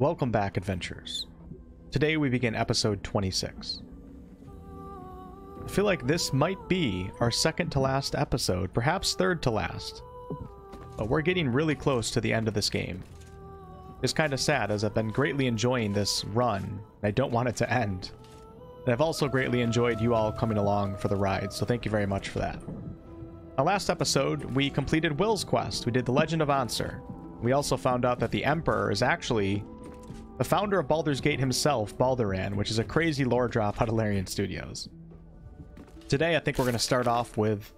Welcome back, adventurers. Today we begin episode 26. I feel like this might be our second to last episode, perhaps third to last. But we're getting really close to the end of this game. It's kind of sad, as I've been greatly enjoying this run, and I don't want it to end. And I've also greatly enjoyed you all coming along for the ride, so thank you very much for that. Now, last episode, we completed Will's quest. We did The Legend of Ansar. We also found out that the Emperor is actually the founder of Baldur's Gate himself, Balduran, which is a crazy lore drop out of Larian Studios. Today, I think we're going to start off with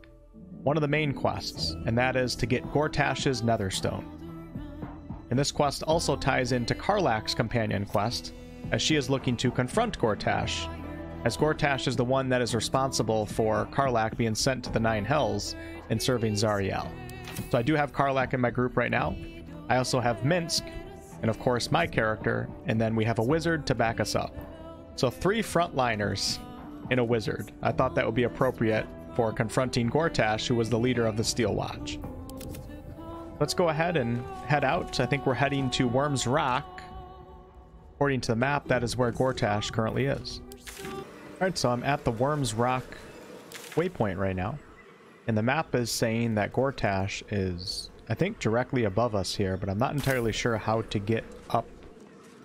one of the main quests, and that is to get Gortash's Netherstone. And this quest also ties into Karlach's companion quest, as she is looking to confront Gortash, as Gortash is the one that is responsible for Karlach being sent to the Nine Hells and serving Zariel. So I do have Karlach in my group right now. I also have Minsc, and of course my character, and then we have a wizard to back us up. So three frontliners and a wizard. I thought that would be appropriate for confronting Gortash, who was the leader of the Steel Watch. Let's go ahead and head out. I think we're heading to Wyrm's Rock. According to the map, that is where Gortash currently is. Alright, so I'm at the Wyrm's Rock waypoint right now, and the map is saying that Gortash is, I think, directly above us here, but I'm not entirely sure how to get up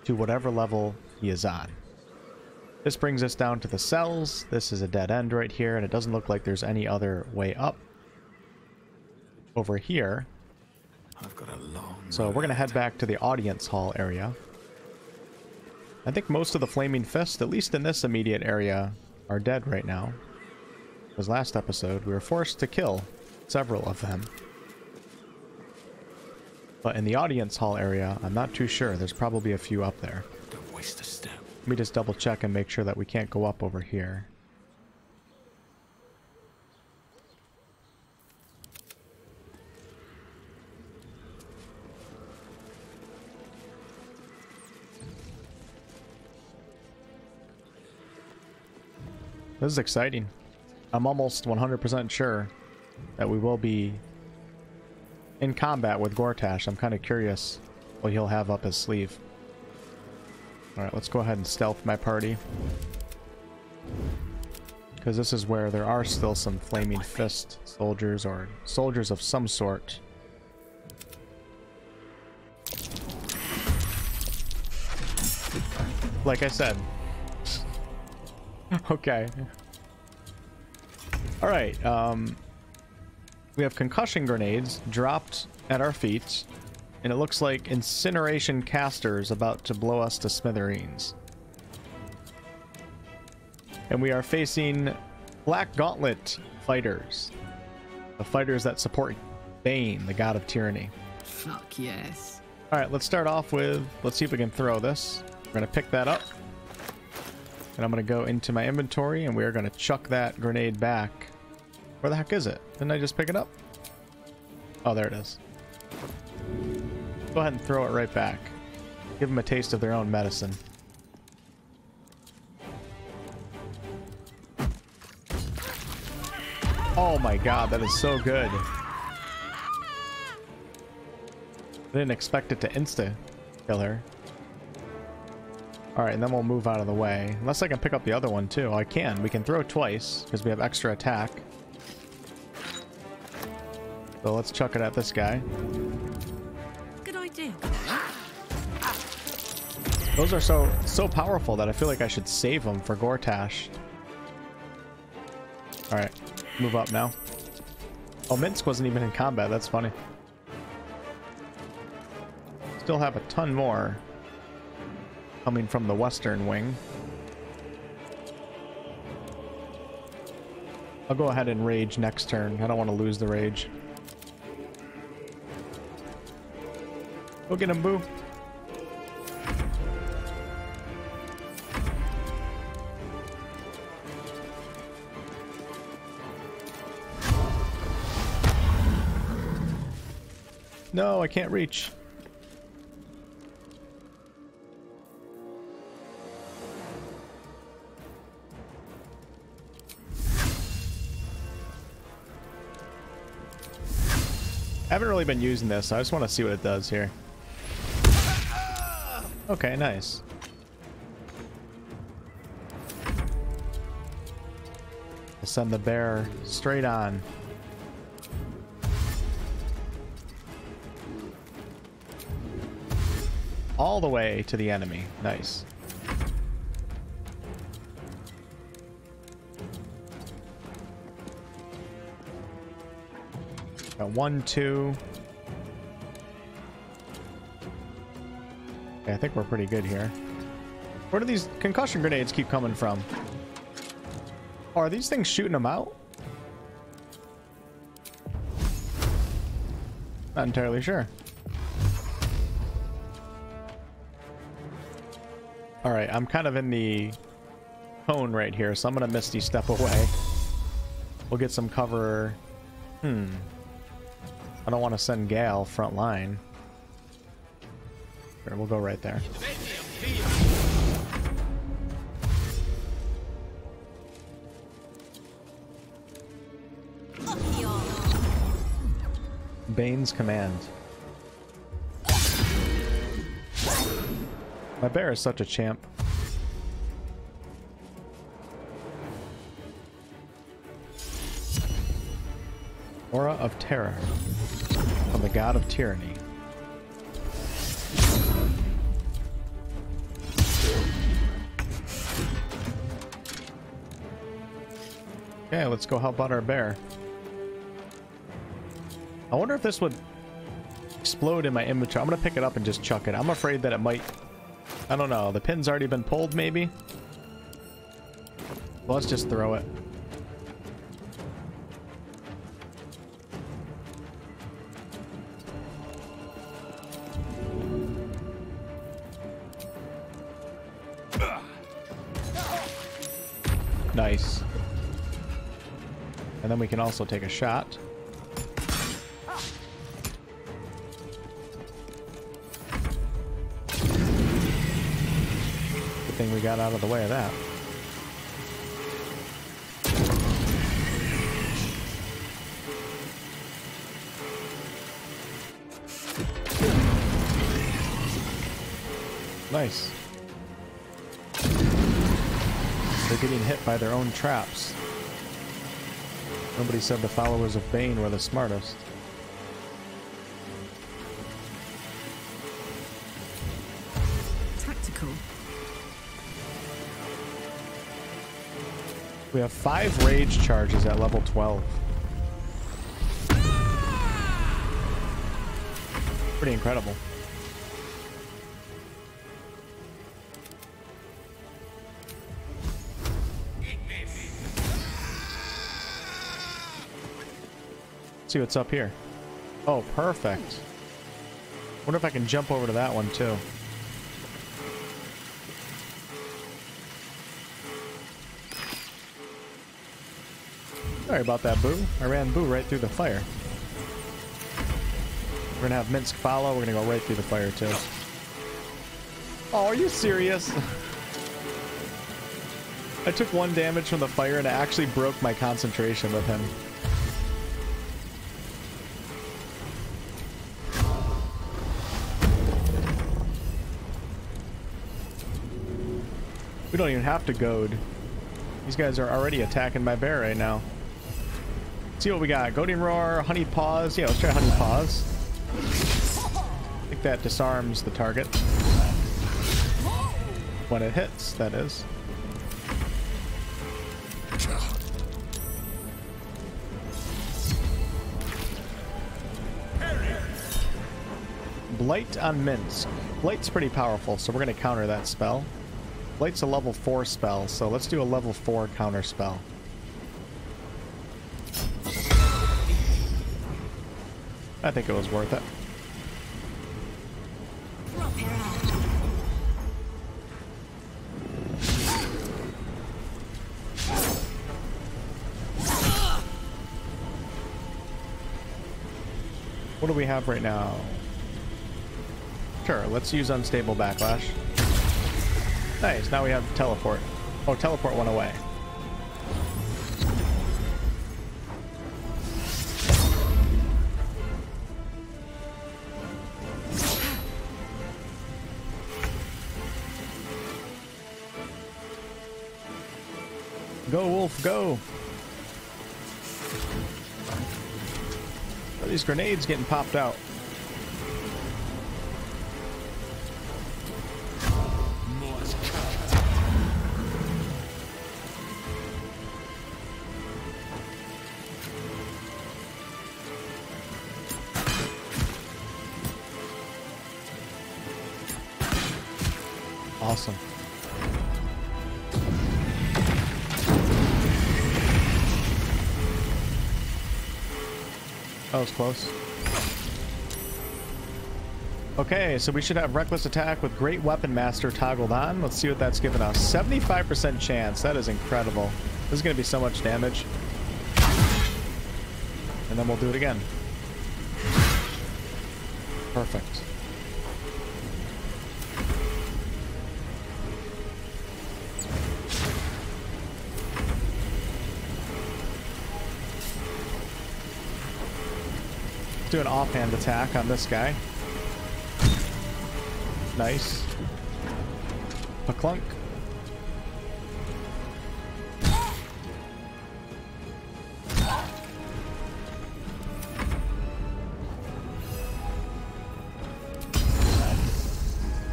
to whatever level he is on. This brings us down to the cells. This is a dead end right here, and it doesn't look like there's any other way up over here. I've got a long so we're gonna head back to the audience hall area. I think most of the flaming fists, at least in this immediate area, are dead right now, because last episode we were forced to kill several of them. But in the audience hall area, I'm not too sure. There's probably a few up there. Don't waste a step. Let me just double check and make sure that we can't go up over here. This is exciting. I'm almost 100% sure that we will be in combat with Gortash. I'm kind of curious what he'll have up his sleeve. Alright, let's go ahead and stealth my party, because this is where there are still some Flaming Fist soldiers, or soldiers of some sort. Like I said. Okay. Alright, we have concussion grenades dropped at our feet, and it looks like incineration casters about to blow us to smithereens. And we are facing Black Gauntlet fighters. The fighters that support Bane, the god of tyranny. Fuck yes. Alright, let's start off with, let's see if we can throw this. We're gonna pick that up, and I'm gonna go into my inventory, and we are gonna chuck that grenade back. Where the heck is it? Didn't I just pick it up? Oh, there it is. Go ahead and throw it right back. Give them a taste of their own medicine. Oh my god, that is so good. I didn't expect it to insta-kill her. Alright, and then we'll move out of the way. Unless I can pick up the other one too. I can. We can throw twice, because we have extra attack. So let's chuck it at this guy. Good idea. Those are so powerful that I feel like I should save them for Gortash. Alright, move up now. Oh, Minsc wasn't even in combat. That's funny. Still have a ton more coming from the western wing. I'll go ahead and rage next turn. I don't want to lose the rage. Go get him, Boo. No, I can't reach. I haven't really been using this, so I just want to see what it does here. Okay, nice. I send the bear straight on. All the way to the enemy. Nice. Got 1, 2. Okay, I think we're pretty good here. Where do these concussion grenades keep coming from? Oh, are these things shooting them out? Not entirely sure. Alright, I'm kind of in the cone right here, so I'm gonna Misty Step away. We'll get some cover. I don't want to send Gale front line. Sure, we'll go right there. Bane's command. My bear is such a champ. Aura of Terror from the God of Tyranny. Okay, let's go help out our bear. I wonder if this would explode in my inventory. I'm gonna pick it up and just chuck it. I'm afraid that it might... I don't know. The pin's already been pulled, maybe? Well, let's just throw it. Nice. And then we can also take a shot. Thing we got out of the way of that. Nice. They're getting hit by their own traps. Nobody said the followers of Bane were the smartest. We have 5 rage charges at level 12. Pretty incredible. Let's see what's up here. Oh, perfect. Wonder if I can jump over to that one too. Sorry about that, Boo. I ran Boo right through the fire. We're gonna have Minsc follow. We're gonna go right through the fire, too. Oh, are you serious? I took 1 damage from the fire, and it actually broke my concentration with him. We don't even have to goad. These guys are already attacking my bear right now. See what we got. Goading Roar, Honey Paws. Yeah, let's try Honey Paws. I think that disarms the target. When it hits, that is. Blight on Minsc. Blight's pretty powerful, so we're going to counter that spell. Blight's a level 4 spell, so let's do a level 4 counter spell. I think it was worth it. What do we have right now? Sure, let's use Unstable Backlash. Nice, now we have Teleport. Oh, Teleport went away. Go, Wolf, go! Are these grenades getting popped out? Awesome. That was close. Okay, so we should have Reckless Attack with Great Weapon Master toggled on. Let's see what that's given us. 75% chance. That is incredible. This is going to be so much damage. And then we'll do it again. Perfect. Do an offhand attack on this guy. Nice. A clunk.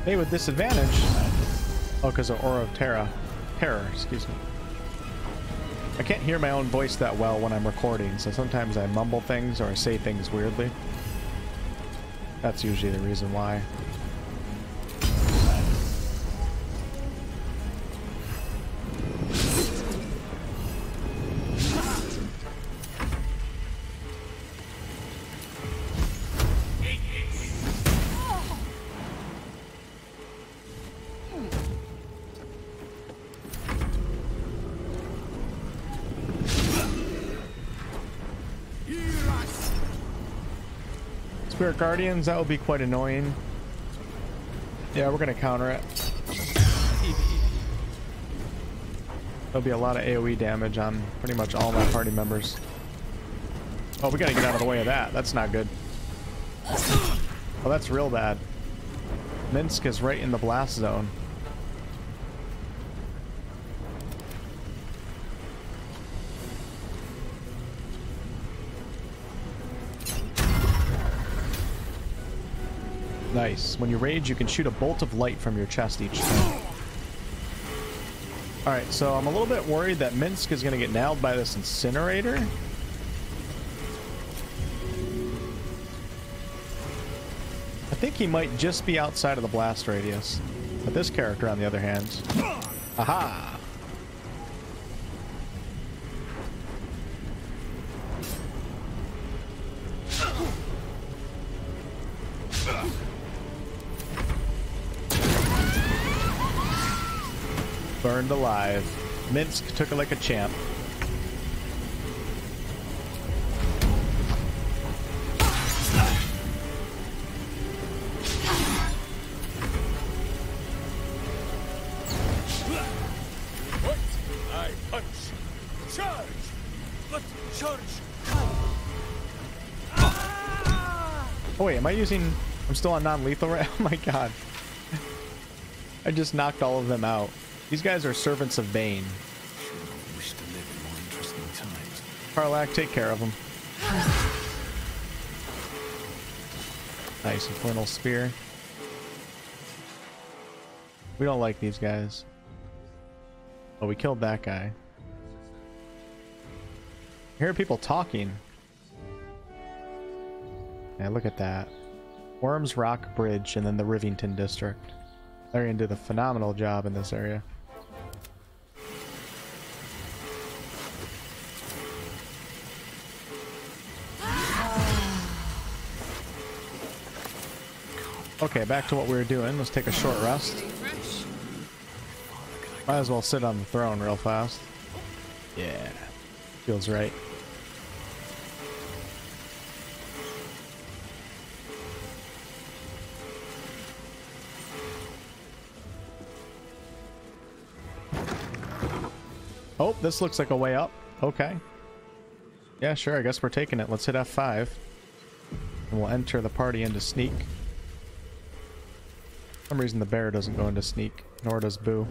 Hey, with disadvantage. Oh, because of Aura of Terror. Excuse me. I can't hear my own voice that well when I'm recording, so sometimes I mumble things or I say things weirdly. That's usually the reason why. Guardians, that would be quite annoying. Yeah, we're gonna counter it. There'll be a lot of AoE damage on pretty much all my party members. Oh, we gotta get out of the way of that. That's not good. Oh, that's real bad. Minsc is right in the blast zone. Nice. When you rage, you can shoot a bolt of light from your chest each time. Alright, so I'm a little bit worried that Minsc is going to get nailed by this incinerator. I think he might just be outside of the blast radius. But this character, on the other hand... Aha! Burned alive. Minsc took it like a champ. What? I punch. Charge. Let's charge. Ah! Oh wait, am I using... I'm still on non-lethal right? Oh my god. I just knocked all of them out. These guys are servants of Bane. Karlach, take care of them. Nice infernal spear. We don't like these guys. Oh, we killed that guy. I hear people talking. Yeah, look at that. Wyrm's Rock Bridge and then the Rivington district. Larian did a phenomenal job in this area. Okay, back to what we were doing. Let's take a short rest. Might as well sit on the throne real fast. Yeah, feels right. Oh, this looks like a way up. Okay. Yeah, sure, I guess we're taking it. Let's hit F5. And we'll enter the party into sneak. For some reason the bear doesn't go into sneak, nor does Boo.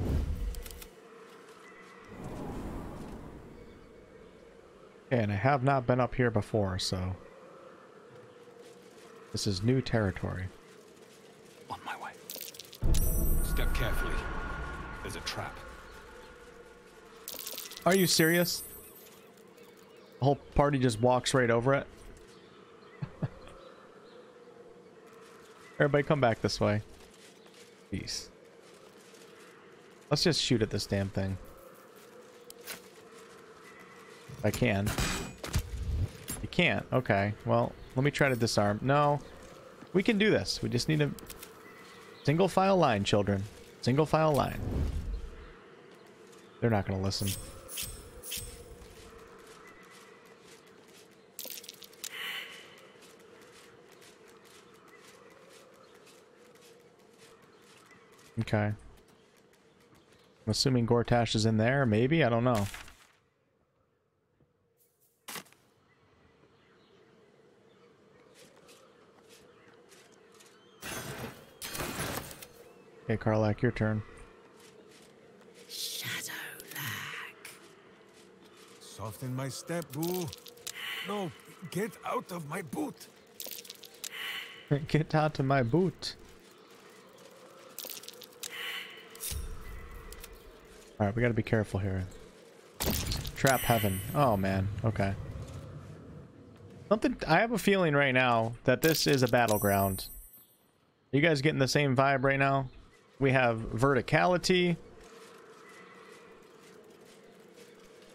Okay, and I have not been up here before, so this is new territory. On my way. Step carefully. There's a trap. Are you serious? The whole party just walks right over it. Everybody come back this way. Peace. Let's just shoot at this damn thing. If I can. You can't. Okay. Well, let me try to disarm. No. We can do this. We just need a single file line, children. Single file line. They're not going to listen. Okay. I'm assuming Gortash is in there, maybe? I don't know. Okay, Karlach, your turn. Shadowlack. Soften my step, Boo. No, get out of my boot. Get out of my boot. Alright, we gotta be careful here. Trap heaven. Oh man, okay. Something. I have a feeling right now that this is a battleground. Are you guys getting the same vibe right now? We have verticality.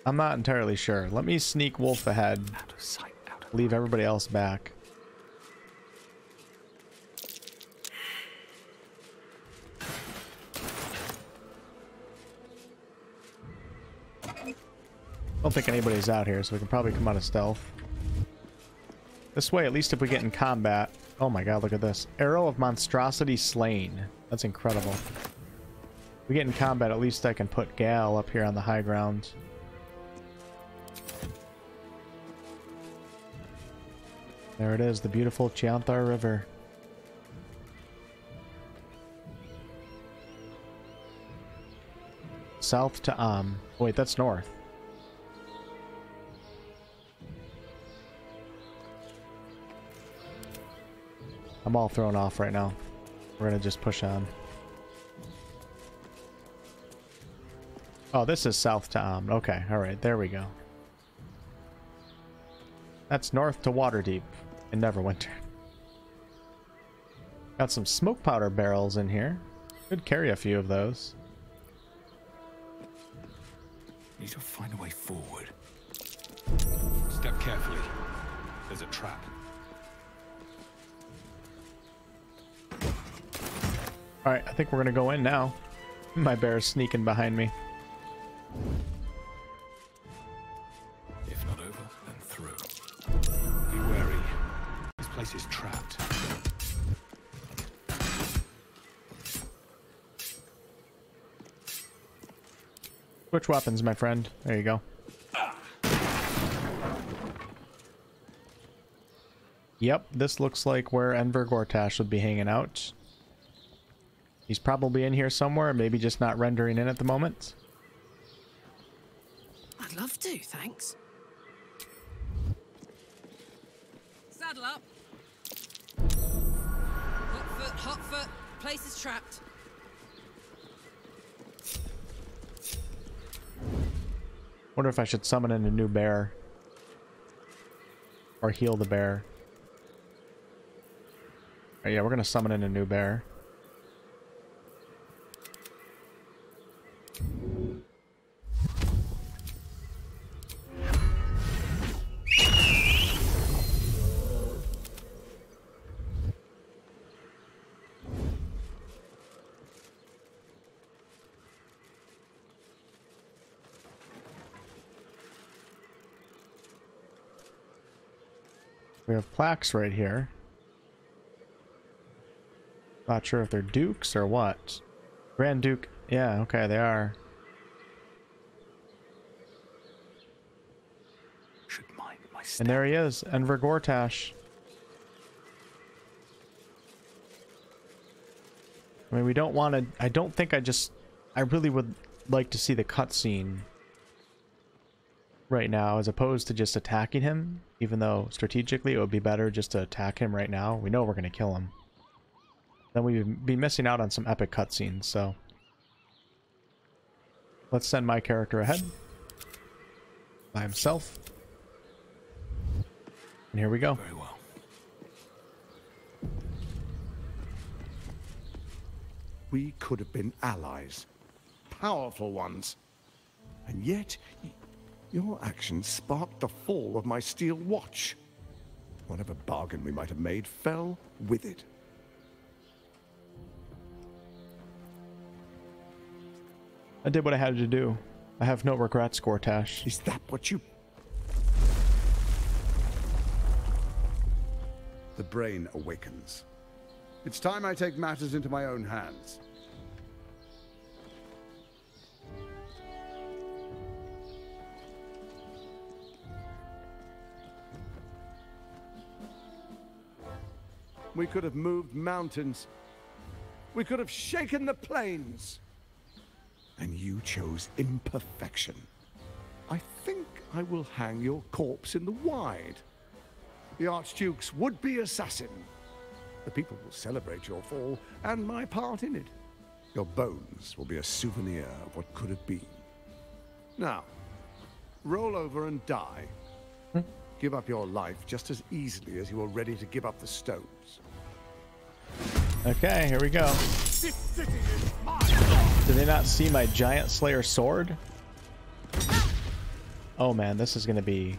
I'm not entirely sure. Let me sneak Wolf ahead. Out of sight, out of leave everybody else back. I don't think anybody's out here, so we can probably come out of stealth. This way, at least if we get in combat. Oh my god, look at this. Arrow of monstrosity slain. That's incredible. If we get in combat, at least I can put Gale up here on the high ground. There it is, the beautiful Chionthar River. South to Am. Oh, wait, that's north. I'm all thrown off right now. We're gonna just push on. Oh, this is south to Am. Okay, alright, there we go. That's north to Waterdeep in Neverwinter. Got some smoke powder barrels in here. Could carry a few of those. Need to find a way forward. Step carefully. There's a trap. Alright, I think we're gonna go in now. My bear's sneaking behind me. If not over, then through. Be wary. This place is trapped. Switch weapons, my friend. There you go. Yep, this looks like where Enver Gortash would be hanging out. He's probably in here somewhere, maybe just not rendering in at the moment. I'd love to, thanks. Saddle up. Hot foot, place is trapped. Wonder if I should summon in a new bear. Or heal the bear. Alright, yeah, we're gonna summon in a new bear. We have plaques right here. Not sure if they're dukes or what. Grand Duke. Yeah, okay, they are. Should mind my step. And there he is, Enver Gortash. I mean, we don't want to... I don't think I really would like to see the cutscene. right now, as opposed to just attacking him, even though strategically it would be better just to attack him right now. We know we're going to kill him. Then we'd be missing out on some epic cutscenes, so... Let's send my character ahead. By himself. And here we go. Very well. We could have been allies. Powerful ones. And yet, your actions sparked the fall of my steel watch. Whatever bargain we might have made fell with it. I did what I had to do. I have no regrets, Gortash. Is that what you... The brain awakens. It's time I take matters into my own hands. We could have moved mountains. We could have shaken the plains. And you chose imperfection. I think I will hang your corpse in the wide. The Archduke's would-be assassin. The people will celebrate your fall and my part in it. Your bones will be a souvenir of what could have been. Now, roll over and die. Give up your life just as easily as you were ready to give up the stones. Okay, here we go. This city is mine. Did they not see my giant slayer sword? Oh man, this is gonna be...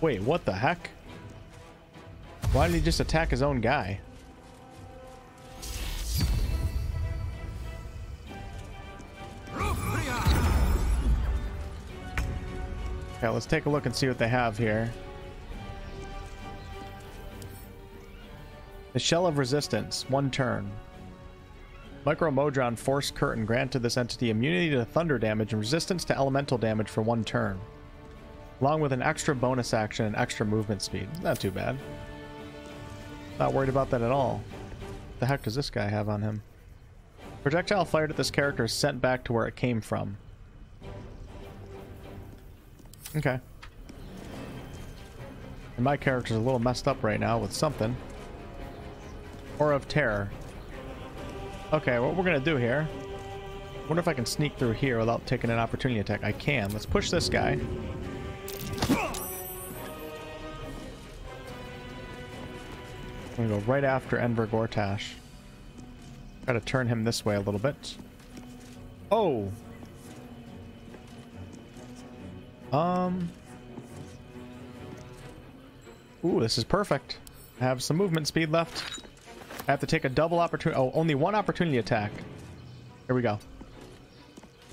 Wait, what the heck? Why did he just attack his own guy? Okay, let's take a look and see what they have here. The Shell of Resistance, one turn. Micromodron Force Curtain granted this entity immunity to thunder damage and resistance to elemental damage for one turn, along with an extra bonus action and extra movement speed. Not too bad. Not worried about that at all. What the heck does this guy have on him? Projectile fired at this character is sent back to where it came from. Okay. And my character's a little messed up right now with something. Aura of Terror. Okay, what we're gonna do here, I wonder if I can sneak through here without taking an opportunity attack. I can. Let's push this guy. I'm gonna go right after Enver Gortash. Try to turn him this way a little bit. Oh! Ooh, this is perfect. I have some movement speed left. I have to take a double opportunity. Oh, only one opportunity attack. Here we go.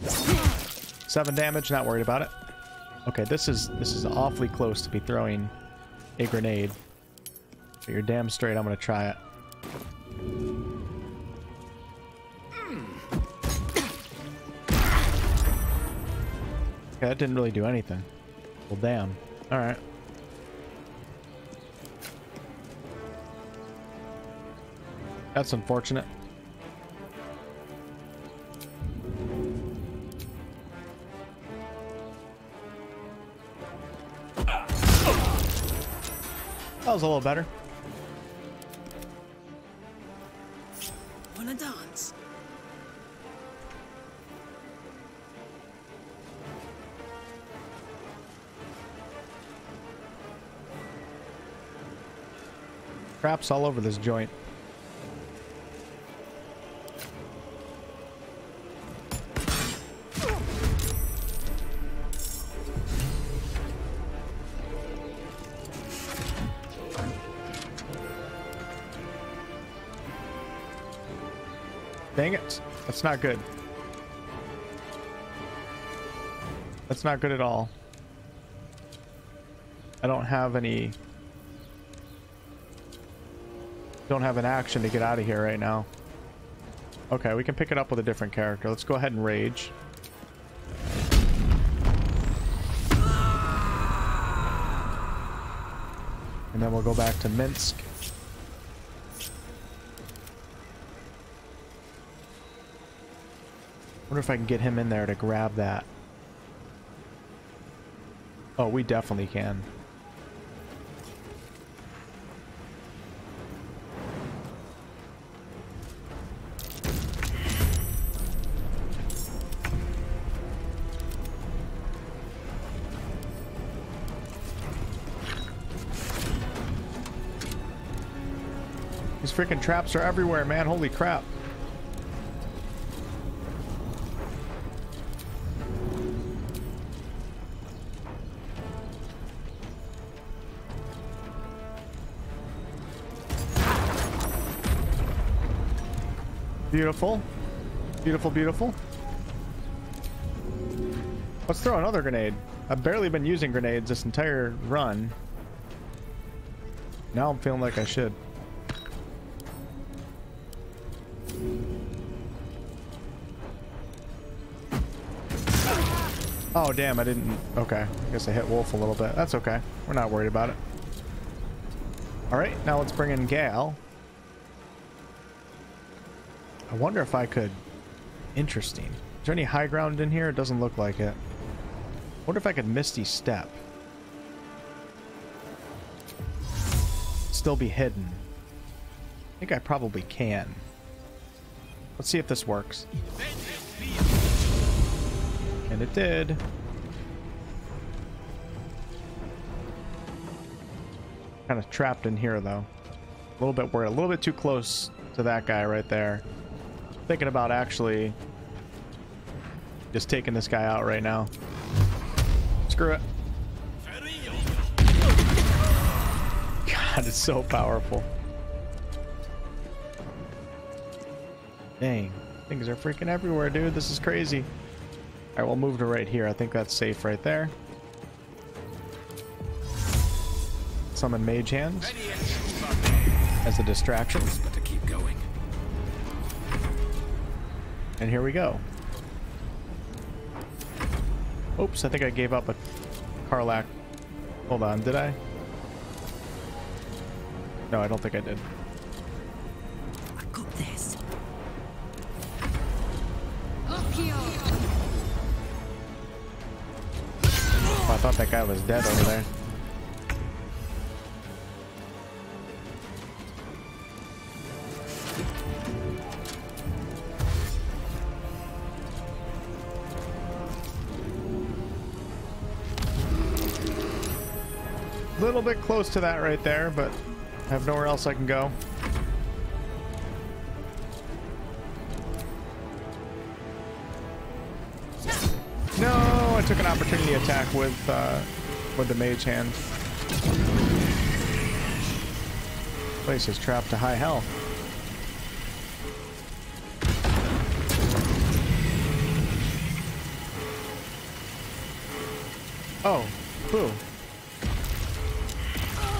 7 damage. Not worried about it. Okay, this is awfully close to be throwing a grenade. But you're damn straight. I'm gonna try it. Okay, that didn't really do anything. Well, damn. All right. That's unfortunate. That was a little better. Wanna dance? Crap's all over this joint. Dang it. That's not good. That's not good at all. I don't have any... Don't have an action to get out of here right now. Okay, we can pick it up with a different character. Let's go ahead and rage. And then we'll go back to Minsc. I wonder if I can get him in there to grab that Oh, we definitely can. These freaking traps are everywhere, man. Holy crap. Beautiful. Beautiful, beautiful. Let's throw another grenade. I've barely been using grenades this entire run. Now I'm feeling like I should. Oh, damn, I didn't... Okay, I guess I hit Wolf a little bit. That's okay. We're not worried about it. All right, now let's bring in Gale. I wonder if I could... Interesting. Is there any high ground in here? It doesn't look like it. I wonder if I could Misty Step. Still be hidden. I think I probably can. Let's see if this works. And it did. Kind of trapped in here though. A little bit worried. A little bit too close to that guy right there. Thinking about actually just taking this guy out right now. Screw it. God, it's so powerful. Dang. Things are freaking everywhere, dude. This is crazy. Alright, we'll move to right here. I think that's safe right there. Summon Mage Hands as a distraction. And here we go. Oops, I think I gave up a Karlach. Hold on, did I? No, I don't think I did. I got this. Oh, I thought that guy was dead over there. A little bit close to that right there, but I have nowhere else I can go. No, I took an opportunity attack with the Mage Hand. Place is trapped to high health. Oh, Boo.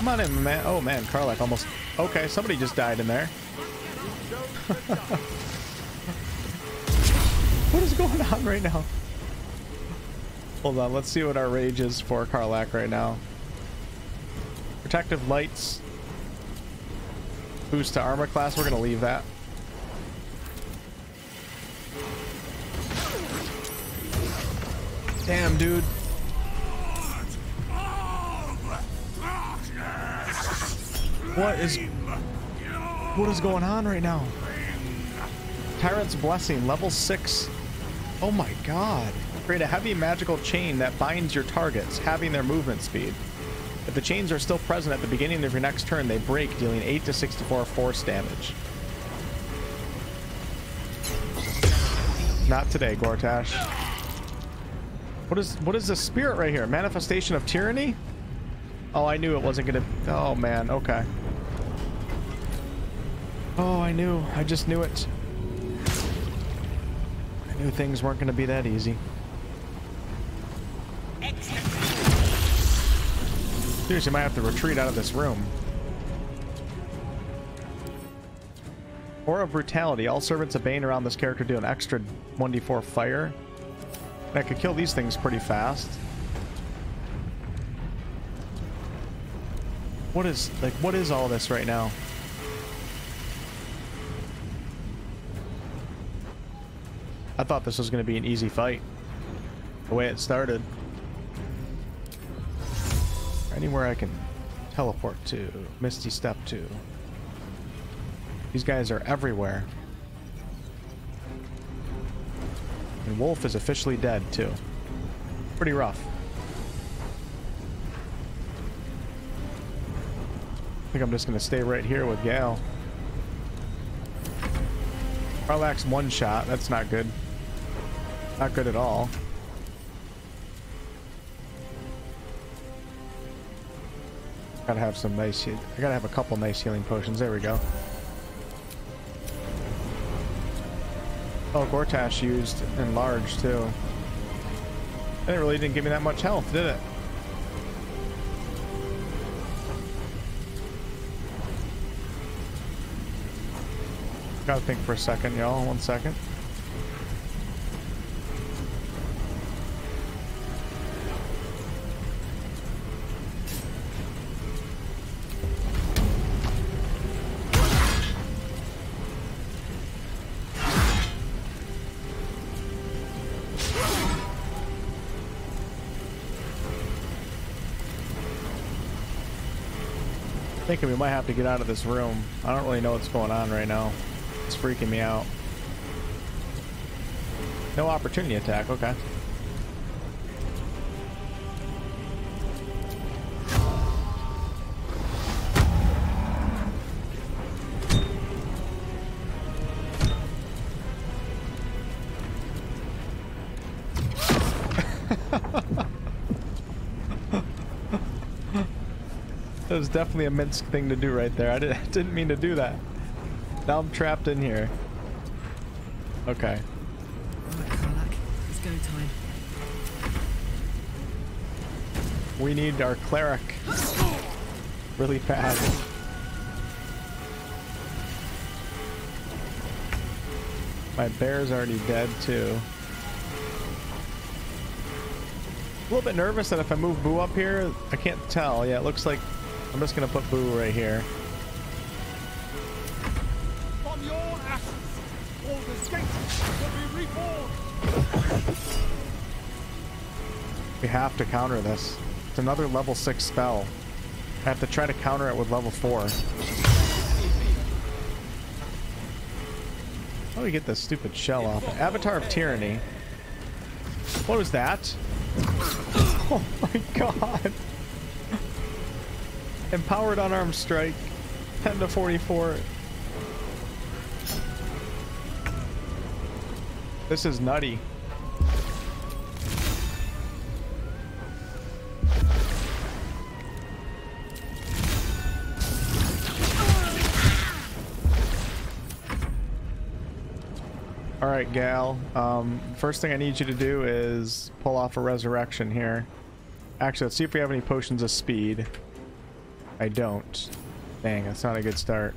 Come on in, man. Oh, man, Karlach almost... Okay, somebody just died in there. What is going on right now? Hold on, let's see what our rage is for Karlach right now. Protective lights. Boost to armor class. We're going to leave that. Damn, dude. What is going on right now? Tyrant's Blessing, level 6. Oh my god. Create a heavy magical chain that binds your targets, halving their movement speed. If the chains are still present at the beginning of your next turn, they break, dealing 8 to 64 force damage. Not today, Gortash. What is the spirit right here? Manifestation of Tyranny? Oh, I knew it wasn't gonna... Oh, man. Okay. Oh, I knew. I just knew it. I knew things weren't gonna be that easy. Seriously, might have to retreat out of this room. Aura of Brutality. All servants of Bane around this character do an extra 1d4 fire. That could kill these things pretty fast. What is all this right now? I thought this was going to be an easy fight. The way it started. Anywhere I can teleport to, Misty Step to. These guys are everywhere. And Wolf is officially dead, too. Pretty rough. I think I'm just going to stay right here with Gale. Karlach's one shot. That's not good. Not good at all. Gotta have some nice... I gotta have a couple nice healing potions. There we go. Oh, Gortash used Enlarge, too. And it really didn't give me that much health, did it? Gotta think for a second, y'all. 1 second. Thinking we might have to get out of this room. I don't really know what's going on right now. It's freaking me out. No opportunity attack, okay. That was definitely a Minsc thing to do right there. I didn't mean to do that. Now I'm trapped in here. Okay. All right, Karlach, it's go time. We need our cleric really bad. My bear's already dead too. A little bit nervous that if I move Boo up here, I can't tell. Yeah, it looks like I'm just gonna put Boo right here. We have to counter this. It's another level 6 spell. I have to try to counter it with level 4. How do we get this stupid shell off? Avatar of Tyranny. What was that? Oh my god. Empowered unarmed strike. 10 to 44. This is nutty. All right, Gale. First thing I need you to do is pull off a resurrection here. Actually, let's see if we have any potions of speed. I don't. Dang, that's not a good start.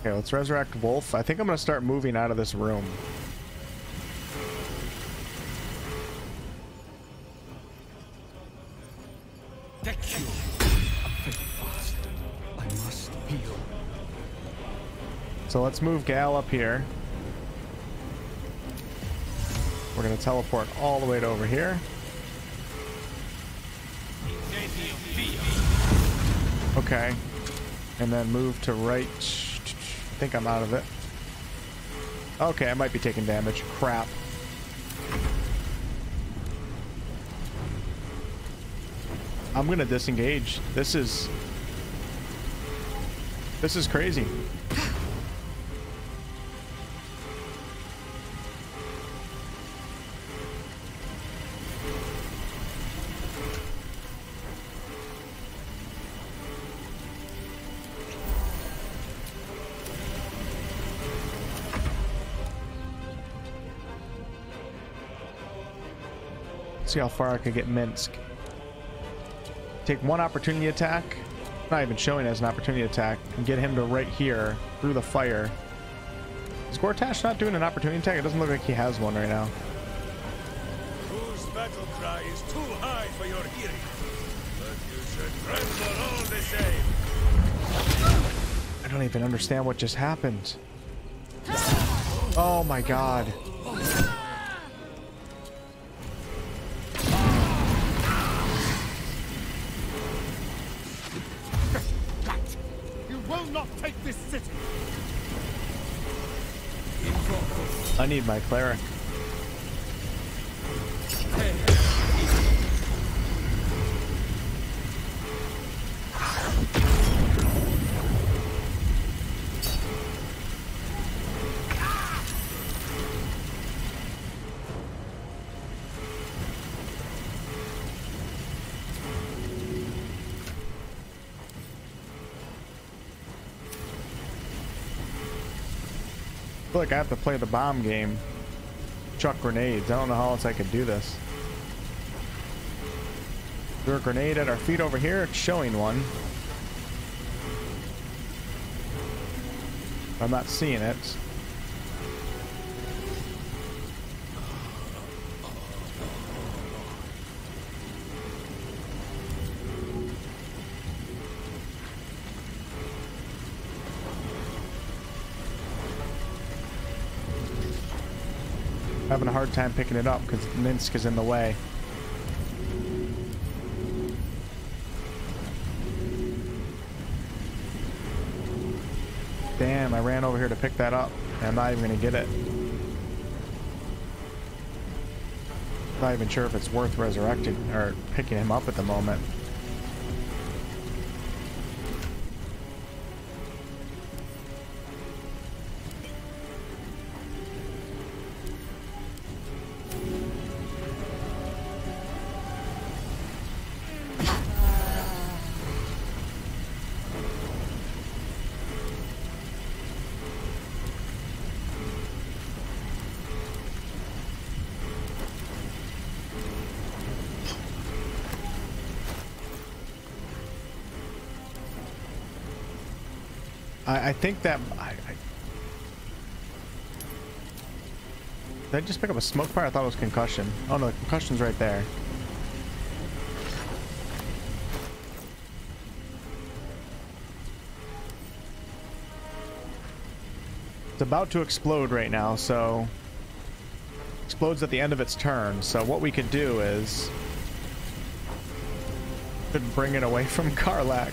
Okay, let's resurrect Wolf. I think I'm gonna start moving out of this room. So let's move Gale up here. We're gonna teleport all the way to over here. Okay, and then move to right. I think I'm out of it. Okay, I might be taking damage. Crap. I'm gonna disengage. This is crazy. See how far I could get Minsc. Take one opportunity attack, not even showing as an opportunity attack, and get him to right here through the fire. Is Gortash not doing an opportunity attack? It doesn't look like he has one right now. Whose battle cry is too high for your hearing, but you should tremble all the same. I don't even understand what just happened. Oh my god. will not take this city. I need my cleric. Look, I have to play the bomb game. Chuck grenades. I don't know how else I could do this. Is there a grenade at our feet over here? It's showing one. I'm not seeing it. Having a hard time picking it up because Minsc is in the way. Damn, I ran over here to pick that up and I'm not even gonna get it. Not even sure if it's worth resurrecting or picking him up at the moment. I think that did I just pick up a smoke fire? I thought it was concussion. Oh no, the concussion's right there. It's about to explode right now, so explodes at the end of its turn. So what we could do is could bring it away from Karlach.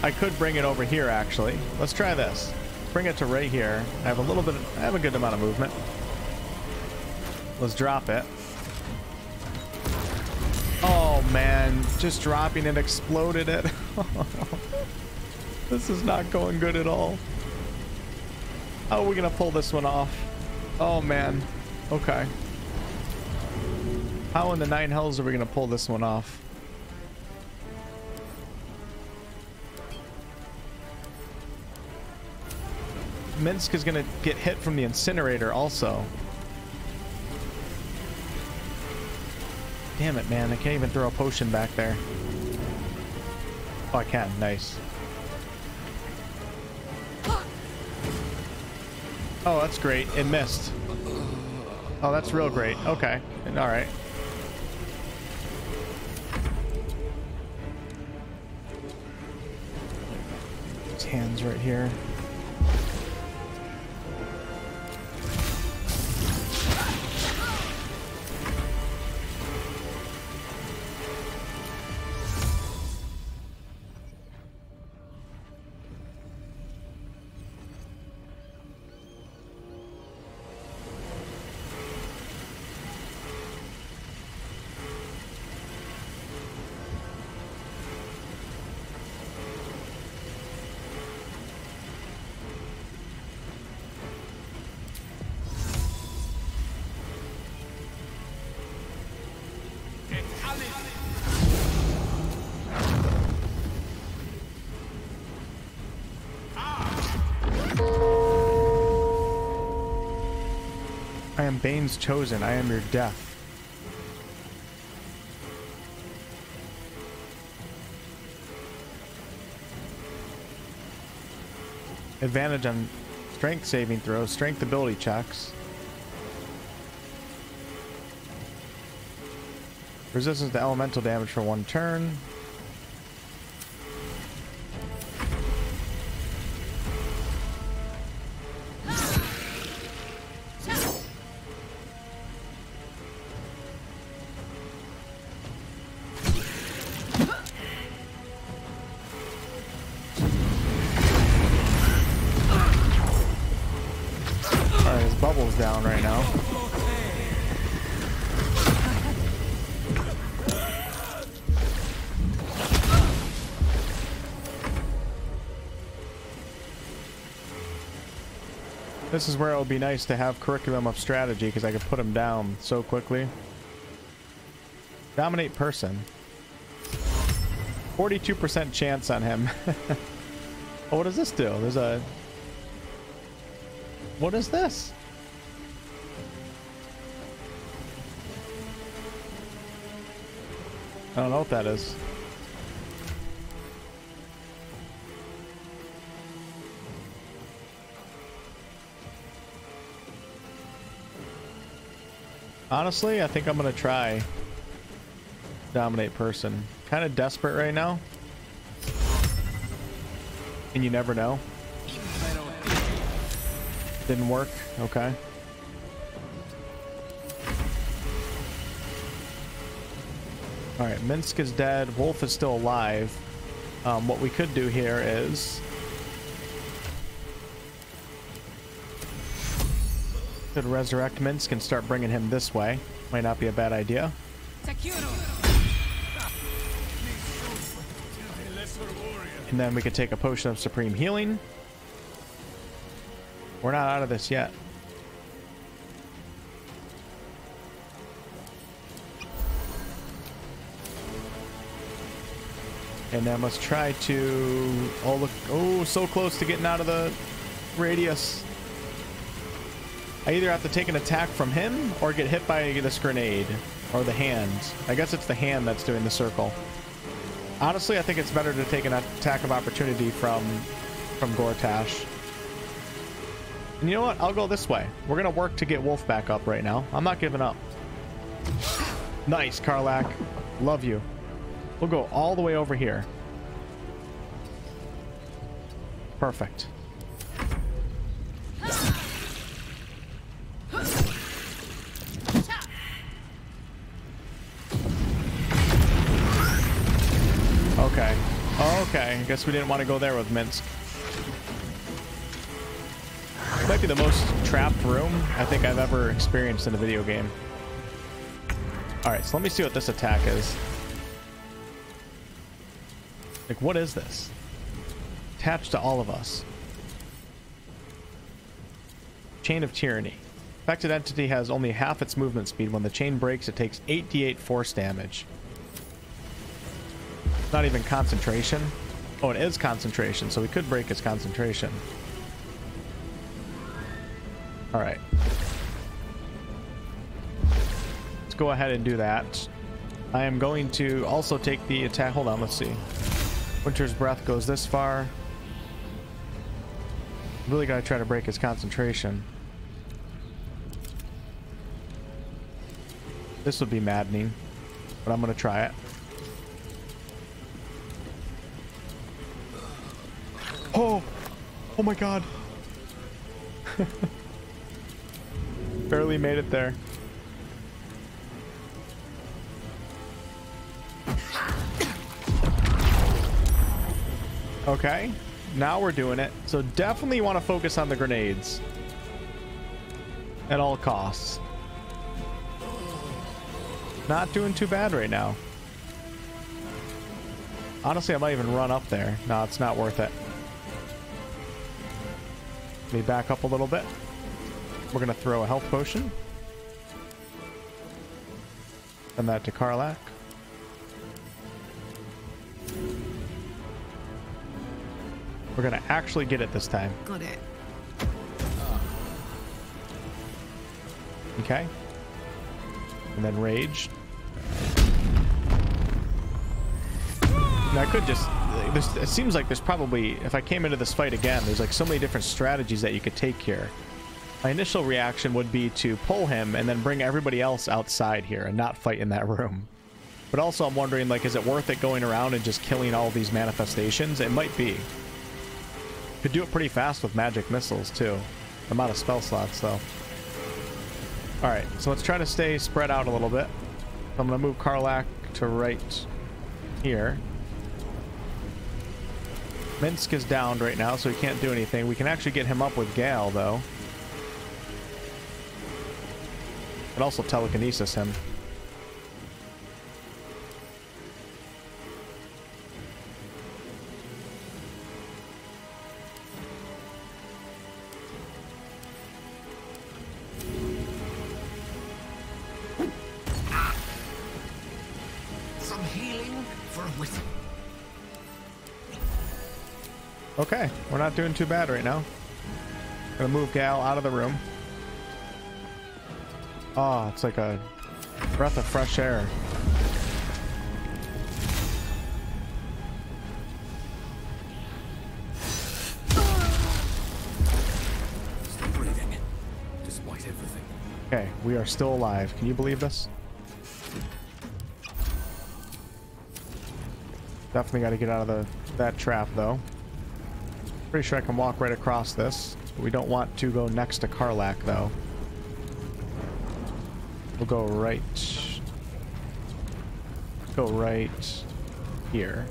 I could bring it over here, actually. Let's try this. Bring it to right here. I have a little bit of, I have a good amount of movement. Let's drop it. Oh man, just dropping it exploded it. This is not going good at all. How are we gonna pull this one off? Oh man. Okay. How in the nine hells are we gonna pull this one off? Minsc is gonna get hit from the incinerator also. Damn it, man. I can't even throw a potion back there. Oh, I can. Nice. Oh, that's great. It missed. Oh, that's real great. Okay. Alright. His hands right here. I am Bane's chosen. I am your death. Advantage on strength saving throws, strength ability checks. Resistance to elemental damage for one turn. down right now. This is where it would be nice to have curriculum of strategy, because I could put them down so quickly. Dominate person. 42% chance on him. Oh, what does this do? There's a... What is this? I don't know what that is. Honestly, I think I'm gonna try dominate person. Kind of desperate right now. And you never know. Didn't work. Okay. All right. Minsc is dead. Wolf is still alive. What we could do here is could resurrect Minsc and start bringing him this way. Might not be a bad idea. And then we could take a potion of supreme healing. We're not out of this yet. And then let's try to... Oh, look. Oh, so close to getting out of the radius. I either have to take an attack from him or get hit by this grenade or the hand. I guess it's the hand that's doing the circle. Honestly, I think it's better to take an attack of opportunity from Gortash. And you know what? I'll go this way. We're going to work to get Wolf back up right now. I'm not giving up. Nice, Karlach. Love you. We'll go all the way over here. Perfect. Okay. Okay. I guess we didn't want to go there with Minsc. Might be the most trapped room I think I've ever experienced in a video game. Alright, so let me see what this attack is. Like, what is this? Attached to all of us. Chain of Tyranny. Affected entity has only half its movement speed. When the chain breaks, it takes 8d8 force damage. It's not even concentration. Oh, it is concentration, so we could break its concentration. All right, let's go ahead and do that. I am going to also take the attack. Hold on, let's see. Winter's Breath goes this far. Really gotta try to break his concentration. This would be maddening, but I'm gonna try it. Oh, oh my God. Barely made it there. Okay, now we're doing it. So definitely want to focus on the grenades at all costs. Not doing too bad right now. Honestly, I might even run up there. No, it's not worth it. Let me back up a little bit. We're going to throw a health potion. Send that to Karlach. We're going to actually get it this time. Got it. Okay. And then rage. And I could just... It seems like there's probably... If I came into this fight again, there's like so many different strategies that you could take here. My initial reaction would be to pull him and then bring everybody else outside here and not fight in that room. But also I'm wondering, like, is it worth it going around and just killing all these manifestations? It might be. Could do it pretty fast with magic missiles, too. I'm out of spell slots, though. Alright, so let's try to stay spread out a little bit. I'm going to move Karlach to right here. Minsc is downed right now, so he can't do anything. We can actually get him up with Gale, though. Could also telekinesis him. Okay, we're not doing too bad right now. Gonna move Gale out of the room. Oh, it's like a breath of fresh air. Stop breathing, despite everything. Okay, we are still alive. Can you believe this? Definitely got to get out of that trap though. Pretty sure I can walk right across this. We don't want to go next to Karlach, though. We'll go right. Go right here.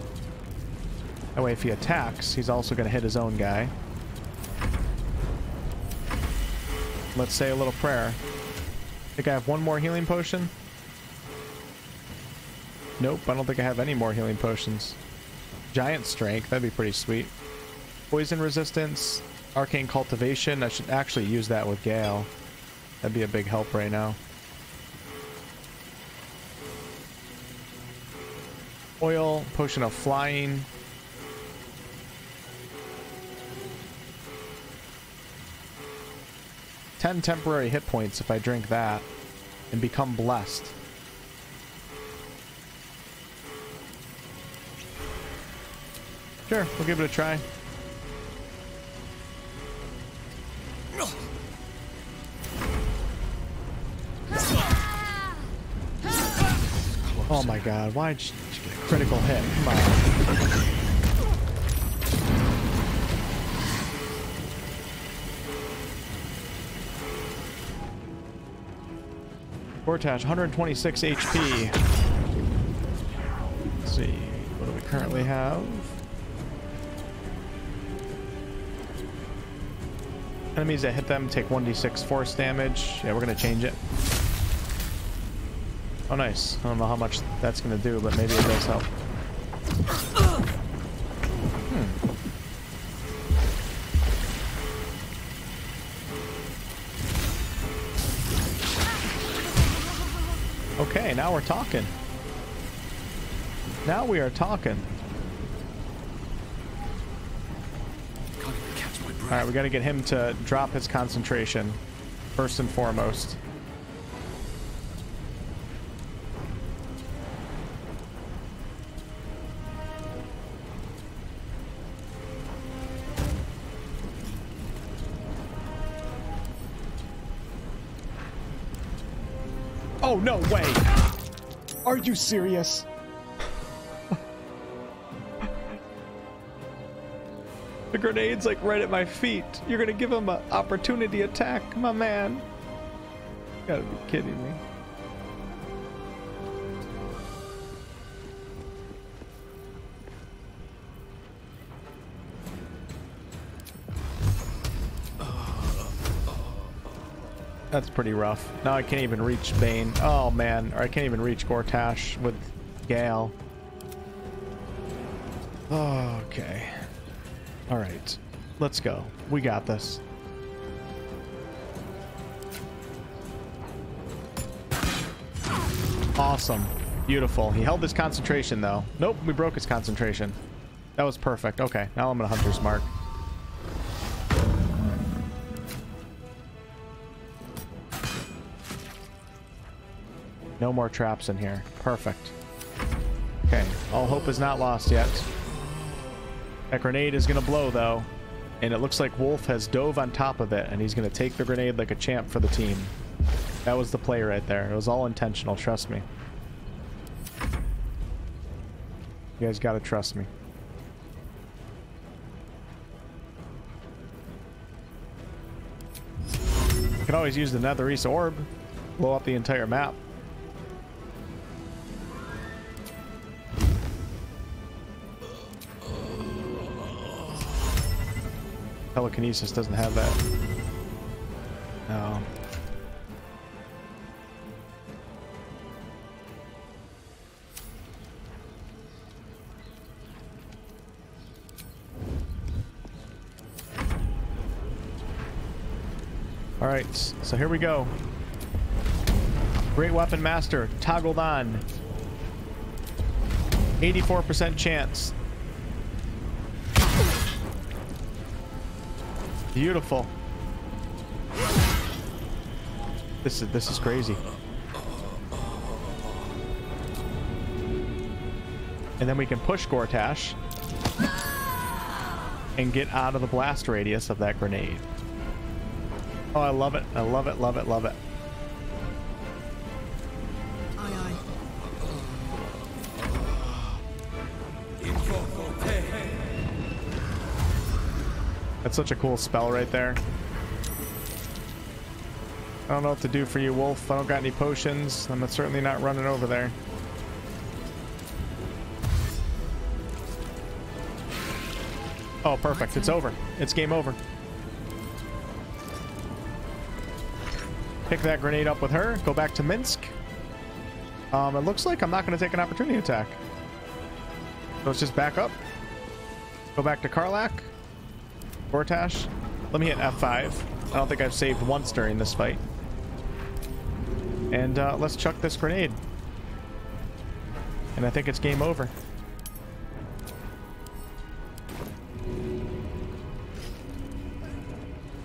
That way, if he attacks, he's also going to hit his own guy. Let's say a little prayer. I think I have one more healing potion. Nope, I don't think I have any more healing potions. Giant strength, that'd be pretty sweet. Poison resistance, arcane cultivation. I should actually use that with Gale. That'd be a big help right now. Oil, potion of flying. Ten temporary hit points if I drink that and become blessed. Sure, we'll give it a try. Oh my god, why'd you get a critical hit? Come on. Gortash, 126 HP. Let's see, what do we currently have? Enemies that hit them take 1d6 force damage. Yeah, we're gonna change it. Oh, nice. I don't know how much that's going to do, but maybe it does help. Okay, now we're talking. Now we are talking. Alright, we got to get him to drop his concentration, first and foremost. Oh, no way. Are you serious? The grenade's like right at my feet. You're gonna give him an opportunity attack, my man. You gotta be kidding me. That's pretty rough. Now I can't even reach Bane. Oh man, or I can't even reach Gortash with Gale. Oh, okay. All right, let's go. We got this. Awesome, beautiful. He held his concentration though. Nope, we broke his concentration. That was perfect. Okay, now I'm gonna Hunter's Mark. No more traps in here. Perfect. Okay, all hope is not lost yet. That grenade is going to blow, though. And it looks like Wolf has dove on top of it, and he's going to take the grenade like a champ for the team. That was the play right there. It was all intentional, trust me. You guys got to trust me. You can always use the Netherese Orb. Blow up the entire map. Telekinesis doesn't have that. No. All right, so here we go. Great Weapon Master toggled on. 84% chance. Beautiful. This is crazy. And then we can push Gortash and get out of the blast radius of that grenade. Oh, I love it. I love it, love it, love it. That's such a cool spell right there. I don't know what to do for you, Wolf. I don't got any potions. I'm certainly not running over there. Oh, perfect. It's over. It's game over. Pick that grenade up with her. Go back to Minsc. It looks like I'm not going to take an opportunity attack. So it's just back up. Go back to Karlach. Gortash. Let me hit F5. I don't think I've saved once during this fight. And let's chuck this grenade. And I think it's game over.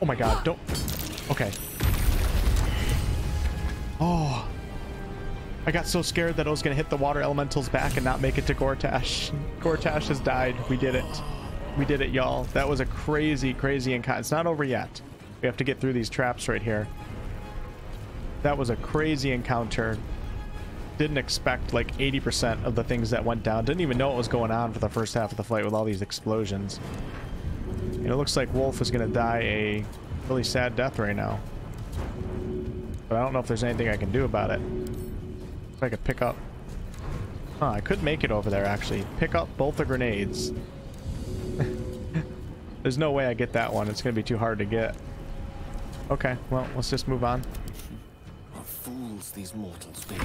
Oh my god, don't... Okay. Oh. I got so scared that I was going to hit the water elemental's back and not make it to Gortash. Gortash has died. We did it. We did it, y'all. That was a crazy, crazy encounter. It's not over yet. We have to get through these traps right here. That was a crazy encounter. Didn't expect like 80% of the things that went down. Didn't even know what was going on for the first half of the fight with all these explosions. And it looks like Wolf is going to die a really sad death right now. But I don't know if there's anything I can do about it. If I could pick up... Huh, I could make it over there, actually. Pick up both the grenades. There's no way I get that one. It's going to be too hard to get. Okay, well, let's just move on. Are fools these mortals be?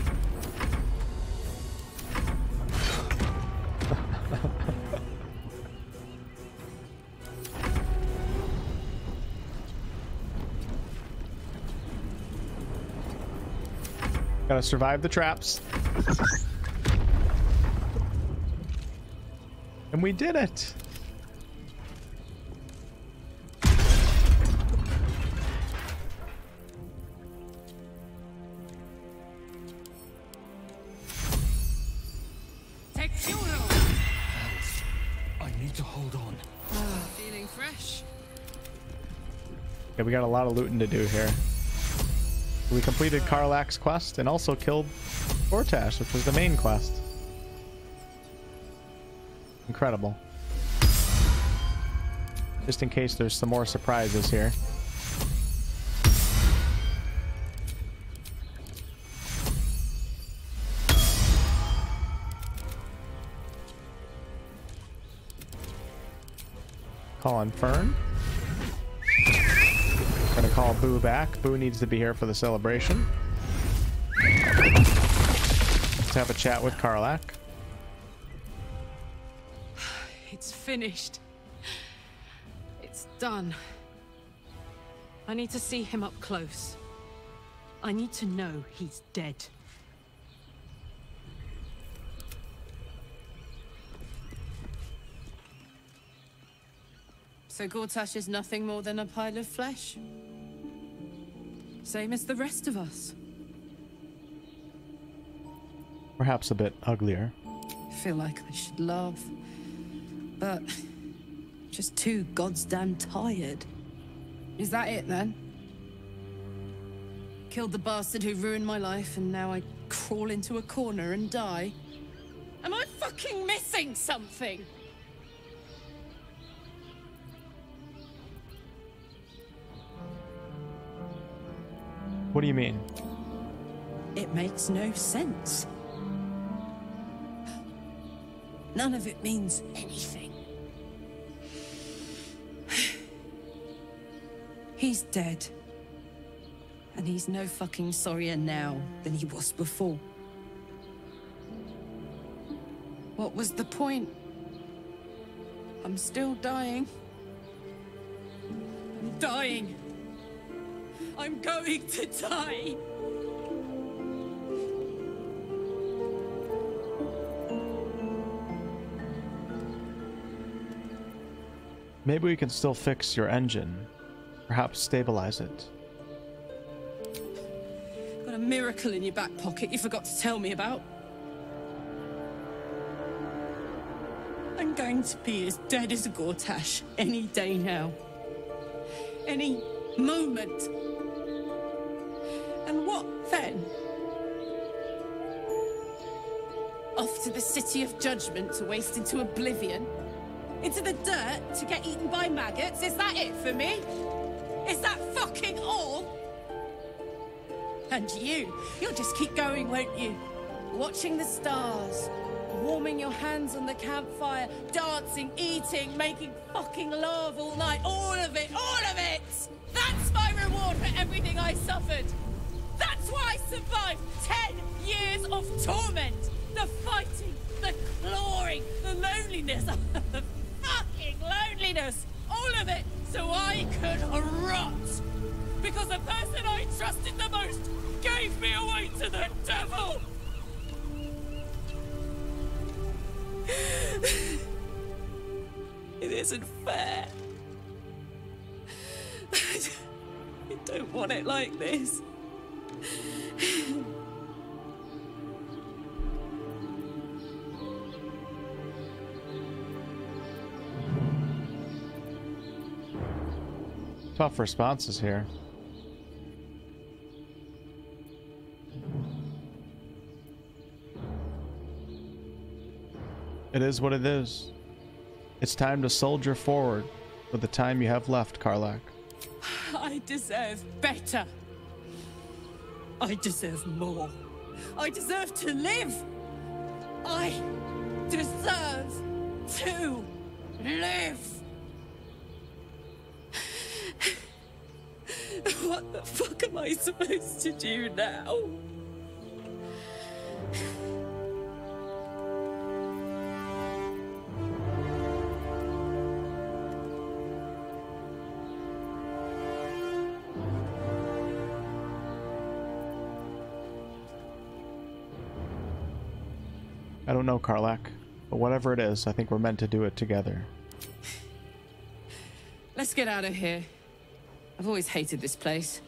Gotta survive the traps. And we did it! Yeah, we got a lot of looting to do here. We completed Karlach's quest and also killed Gortash, which was the main quest. Incredible. Just in case there's some more surprises here. Call on Fern. Gonna call Boo back. Boo needs to be here for the celebration. Let's have a chat with Karlach. It's finished. It's done. I need to see him up close. I need to know he's dead. So Gortash is nothing more than a pile of flesh? Same as the rest of us. Perhaps a bit uglier. I feel like I should laugh, but just too goddamn tired. Is that it then? Killed the bastard who ruined my life, and now I crawl into a corner and die? Am I fucking missing something? What do you mean? It makes no sense. None of it means anything. He's dead. And he's no fucking sorrier now than he was before. What was the point? I'm still dying. I'm dying. I'm going to die! Maybe we can still fix your engine. Perhaps stabilize it. Got a miracle in your back pocket you forgot to tell me about. I'm going to be as dead as a Gortash any day now. Any moment. And what then? Off to the City of Judgment to waste into oblivion? Into the dirt to get eaten by maggots? Is that it for me? Is that fucking all? And you'll just keep going, won't you? Watching the stars. Warming your hands on the campfire, dancing, eating, making fucking love all night. All of it! That's my reward for everything I suffered. That's why I survived 10 years of torment. The fighting, the clawing, the loneliness, the fucking loneliness. All of it so I could rot. Because the person I trusted the most gave me away to the devil. It isn't fair. I don't want it like this. Tough responses here. It is what it is. It's time to soldier forward with the time you have left, Karlach. I deserve better. I deserve more. I deserve to live. I deserve to live. What the fuck am I supposed to do now? I don't know, Karlach, but whatever it is, I think we're meant to do it together. Let's get out of here. I've always hated this place.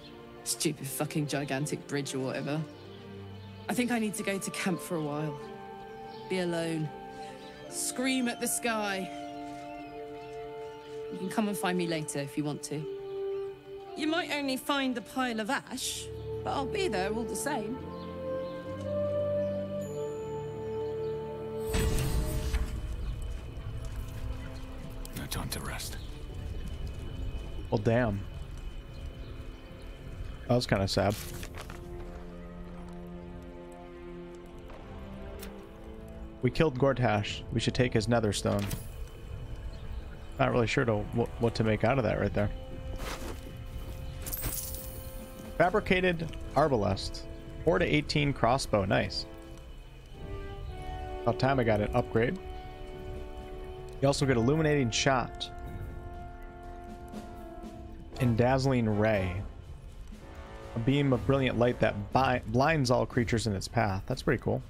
Stupid fucking gigantic bridge or whatever. I think I need to go to camp for a while. Be alone. Scream at the sky. You can come and find me later if you want to. You might only find a pile of ash, but I'll be there all the same. Time to rest. Well, damn. That was kind of sad. We killed Gortash. We should take his nether stone. Not really sure what to make out of that right there. Fabricated arbalest. 4 to 18 crossbow. Nice. About time I got an upgrade. You also get illuminating shot and dazzling ray, a beam of brilliant light that blinds all creatures in its path. That's pretty cool.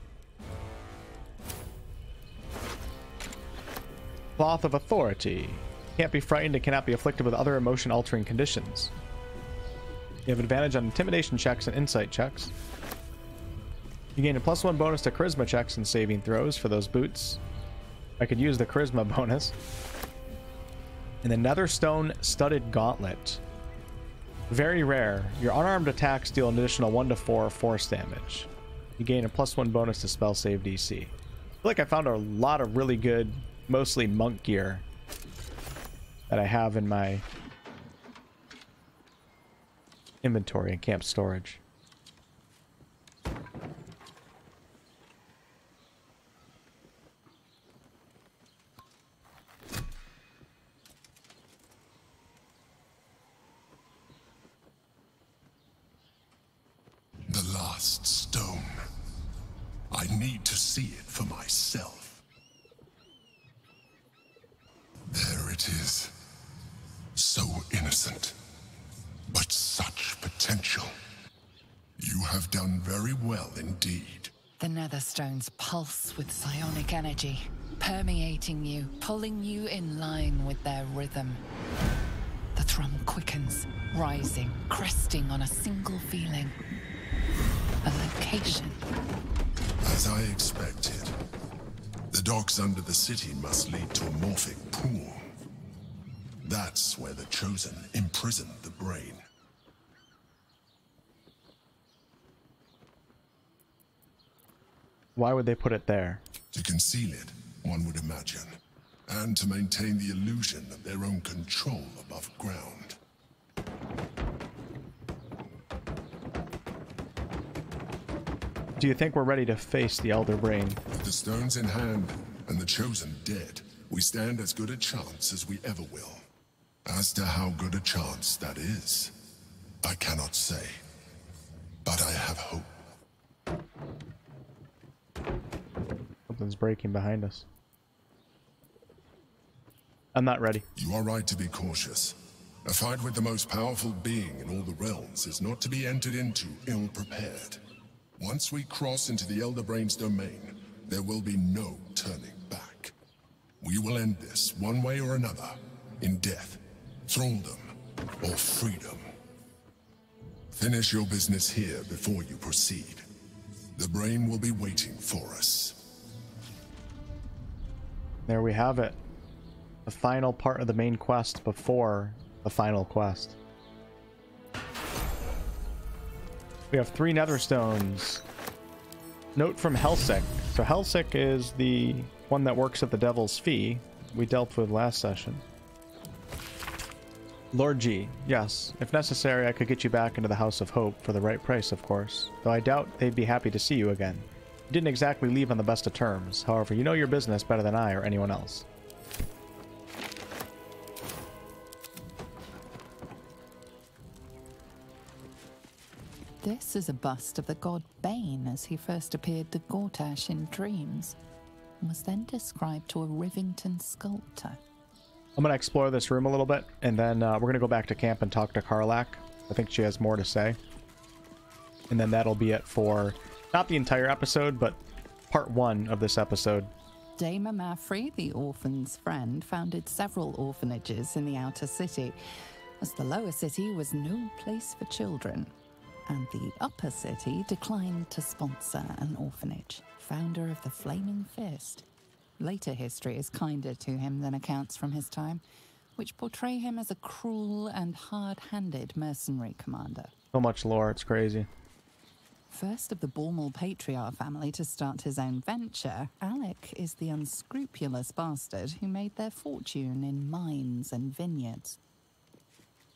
Cloth of authority. Can't be frightened and cannot be afflicted with other emotion altering conditions. You have advantage on intimidation checks and insight checks. You gain a +1 bonus to charisma checks and saving throws for those boots. I could use the charisma bonus. And the Netherstone Studded Gauntlet. Very rare. Your unarmed attacks deal an additional 1 to 4 force damage. You gain a +1 bonus to spell save DC. I feel like I found a lot of really good, mostly monk gear that I have in my inventory and camp storage. Stone. I need to see it for myself. There it is. So innocent, but such potential. You have done very well indeed. The Netherstones pulse with psionic energy, permeating you, pulling you in line with their rhythm. The thrum quickens, rising, cresting on a single feeling. A location. As I expected, the docks under the city must lead to a morphic pool. That's where the Chosen imprisoned the brain. Why would they put it there? To conceal it, one would imagine, and to maintain the illusion of their own control above ground. Do you think we're ready to face the Elder Brain? With the stones in hand and the Chosen dead, we stand as good a chance as we ever will. As to how good a chance that is, I cannot say, but I have hope. Something's breaking behind us. I'm not ready. You are right to be cautious. A fight with the most powerful being in all the realms is not to be entered into ill-prepared. Once we cross into the Elder Brain's domain, there will be no turning back. We will end this one way or another, in death, thralldom, or freedom. Finish your business here before you proceed. The brain will be waiting for us. There we have it. The final part of the main quest before the final quest. We have 3 Nether Stones. Note from Helsik. So Helsik is the one that works at the Devil's Fee we dealt with last session. Lord G. Yes, if necessary, I could get you back into the House of Hope for the right price, of course. Though I doubt they'd be happy to see you again. You didn't exactly leave on the best of terms. However, you know your business better than I or anyone else. This is a bust of the god Bane as he first appeared to Gortash in dreams, and was then described to a Rivington sculptor. I'm going to explore this room a little bit, and then we're going to go back to camp and talk to Karlach. I think she has more to say. And then that'll be it for, not the entire episode, but part 1 of this episode. Dame Amafri, the orphan's friend, founded several orphanages in the outer city, as the lower city was no place for children. And the upper city declined to sponsor an orphanage, founder of the Flaming Fist. Later history is kinder to him than accounts from his time, which portray him as a cruel and hard-handed mercenary commander. So much lore, it's crazy. First of the Bormal Patriarch family to start his own venture, Alec is the unscrupulous bastard who made their fortune in mines and vineyards.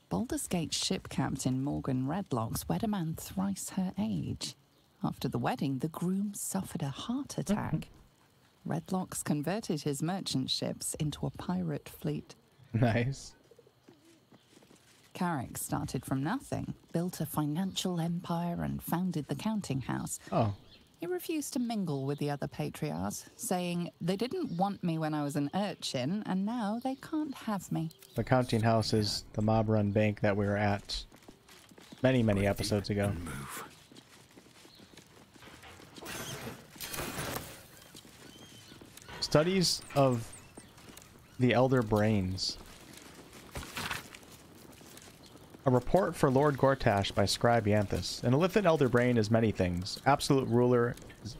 Baldur's Gate ship captain Morgan Redlock's wed a man thrice her age. After the wedding, the groom suffered a heart attack. Redlock's converted his merchant ships into a pirate fleet. Nice. Carrick started from nothing, built a financial empire, and founded the counting house. Oh. He refused to mingle with the other patriarchs, saying, "They didn't want me when I was an urchin, and now they can't have me." The counting house is the mob-run bank that we were at many, many episodes ago. Studies of the Elder Brains. A report for Lord Gortash by Scribe Yanthus. An illithid Elder Brain is many things. Absolute ruler is...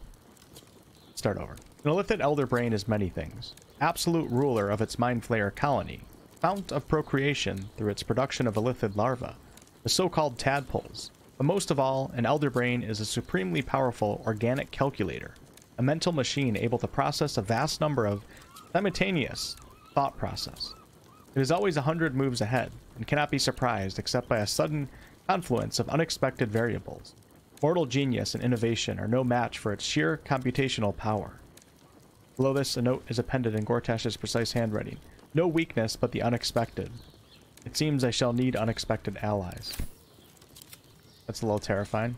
Start over. An illithid Elder Brain is many things. Absolute ruler of its Mind Flayer colony. Fount of procreation through its production of illithid larvae. The so-called tadpoles. But most of all, an Elder Brain is a supremely powerful organic calculator. A mental machine able to process a vast number of simultaneous thought process. It is always 100 moves ahead, and cannot be surprised except by a sudden confluence of unexpected variables. Mortal genius and innovation are no match for its sheer computational power. Below this, a note is appended in Gortash's precise handwriting. No weakness but the unexpected. It seems I shall need unexpected allies. That's a little terrifying.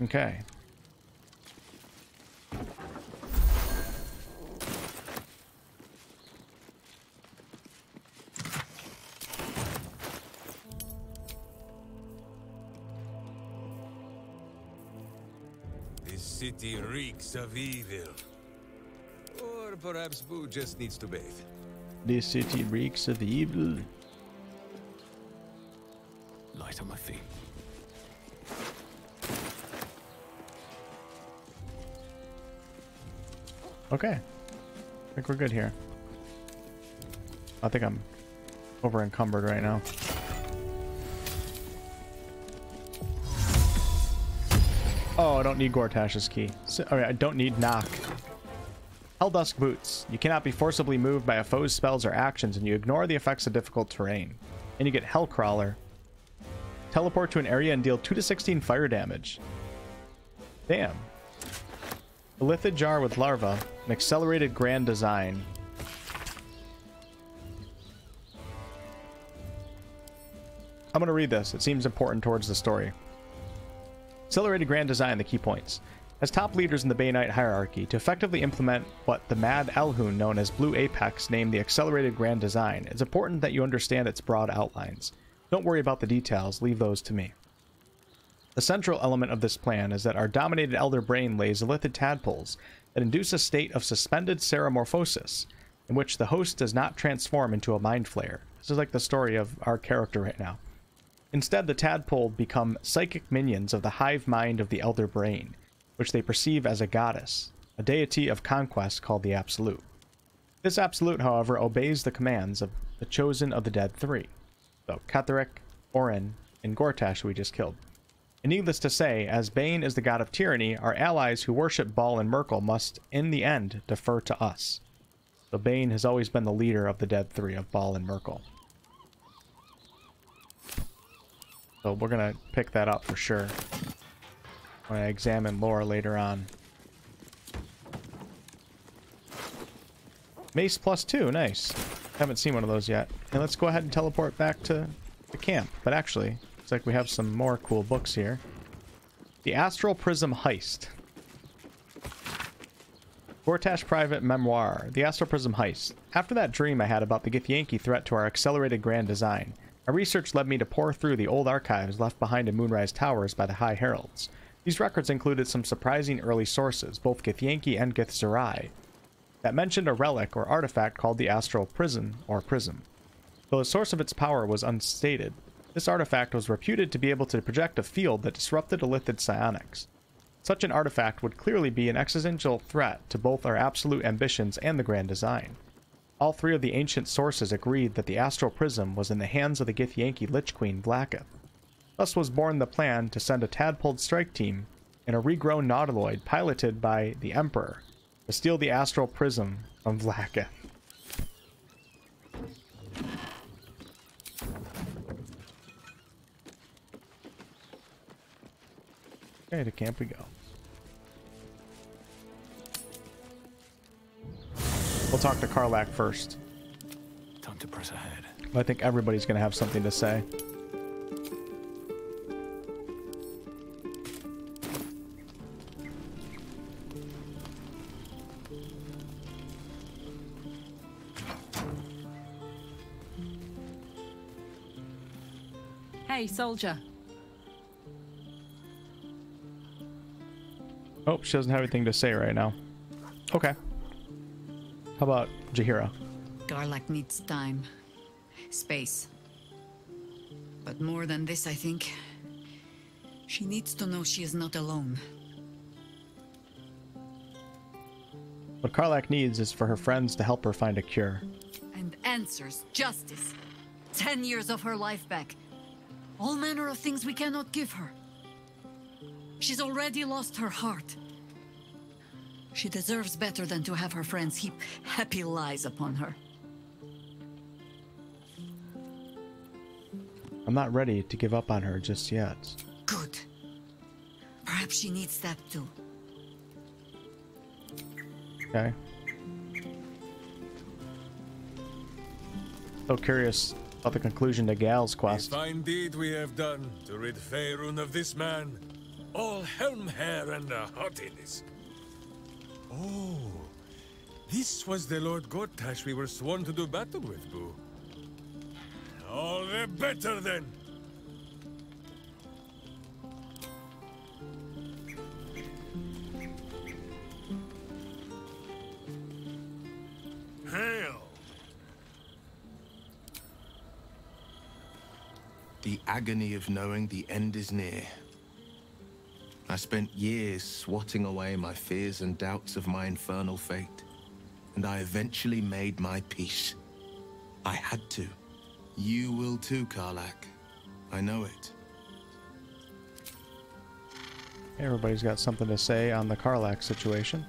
Okay. city reeks of evil. Or perhaps Boo just needs to bathe. This city reeks of evil. Light on my feet. Okay. I think we're good here. I think I'm over encumbered right now. Oh, I don't need Gortash's key. So, okay, I don't need knock. Helldusk boots. You cannot be forcibly moved by a foe's spells or actions, and you ignore the effects of difficult terrain. And you get Hellcrawler. Teleport to an area and deal 2 to 16 fire damage. Damn. A lithid jar with larva. An accelerated grand design. I'm going to read this. It seems important towards the story. Accelerated grand design, the key points. As top leaders in the Baneite hierarchy, to effectively implement what the Mad Elhun, known as Blue Apex, named the Accelerated Grand Design, it's important that you understand its broad outlines. Don't worry about the details, leave those to me. The central element of this plan is that our dominated Elder Brain lays lithid tadpoles that induce a state of suspended seramorphosis, in which the host does not transform into a mind flayer. This is like the story of our character right now. Instead, the tadpole become psychic minions of the hive mind of the Elder Brain, which they perceive as a goddess, a deity of conquest called the Absolute. This Absolute, however, obeys the commands of the Chosen of the Dead Three, so Kith'rak, Orin, and Gortash we just killed. And needless to say, as Bane is the god of tyranny, our allies who worship Bhaal and Merkel must, in the end, defer to us. So Bane has always been the leader of the Dead Three of Bhaal and Merkel. So we're going to pick that up for sure when I examine lore later on. Mace +2, nice. Haven't seen one of those yet. And let's go ahead and teleport back to the camp. But actually, looks like we have some more cool books here. The Astral Prism Heist. Gortash Private Memoir. The Astral Prism Heist. After that dream I had about the Githyanki threat to our accelerated grand design, my research led me to pore through the old archives left behind in Moonrise Towers by the High Heralds. These records included some surprising early sources, both Githyanki and Githzerai, that mentioned a relic or artifact called the Astral Prism, or Prism. Though the source of its power was unstated, this artifact was reputed to be able to project a field that disrupted Illithid psionics. Such an artifact would clearly be an existential threat to both our absolute ambitions and the grand design. All three of the ancient sources agreed that the Astral Prism was in the hands of the Githyanki Lich Queen Vlaakith. Thus was born the plan to send a tadpoled strike team and a regrown nautiloid piloted by the Emperor to steal the Astral Prism from Vlaakith. Okay, to camp we go. We'll talk to Karlach first. Time to press ahead. I think everybody's going to have something to say. Hey, soldier. Oh, she doesn't have anything to say right now. Okay. How about Jahira? Karlach needs time, space, but more than this, I think. She needs to know she is not alone. What Karlach needs is for her friends to help her find a cure. And answers, justice, 10 years of her life back, all manner of things we cannot give her. She's already lost her heart. She deserves better than to have her friends heap happy lies upon her. I'm not ready to give up on her just yet. Good. Perhaps she needs that too. Okay. So curious about the conclusion to Gale's quest. The fine deed we have done to rid Faerun of this man, all helm hair and a haughtiness. Oh, this was the Lord Gortash we were sworn to do battle with, Boo. All the better, then. The agony of knowing the end is near. I spent years swatting away my fears and doubts of my infernal fate, and I eventually made my peace. I had to. You will too, Karlach. I know it. Everybody's got something to say on the Karlach situation.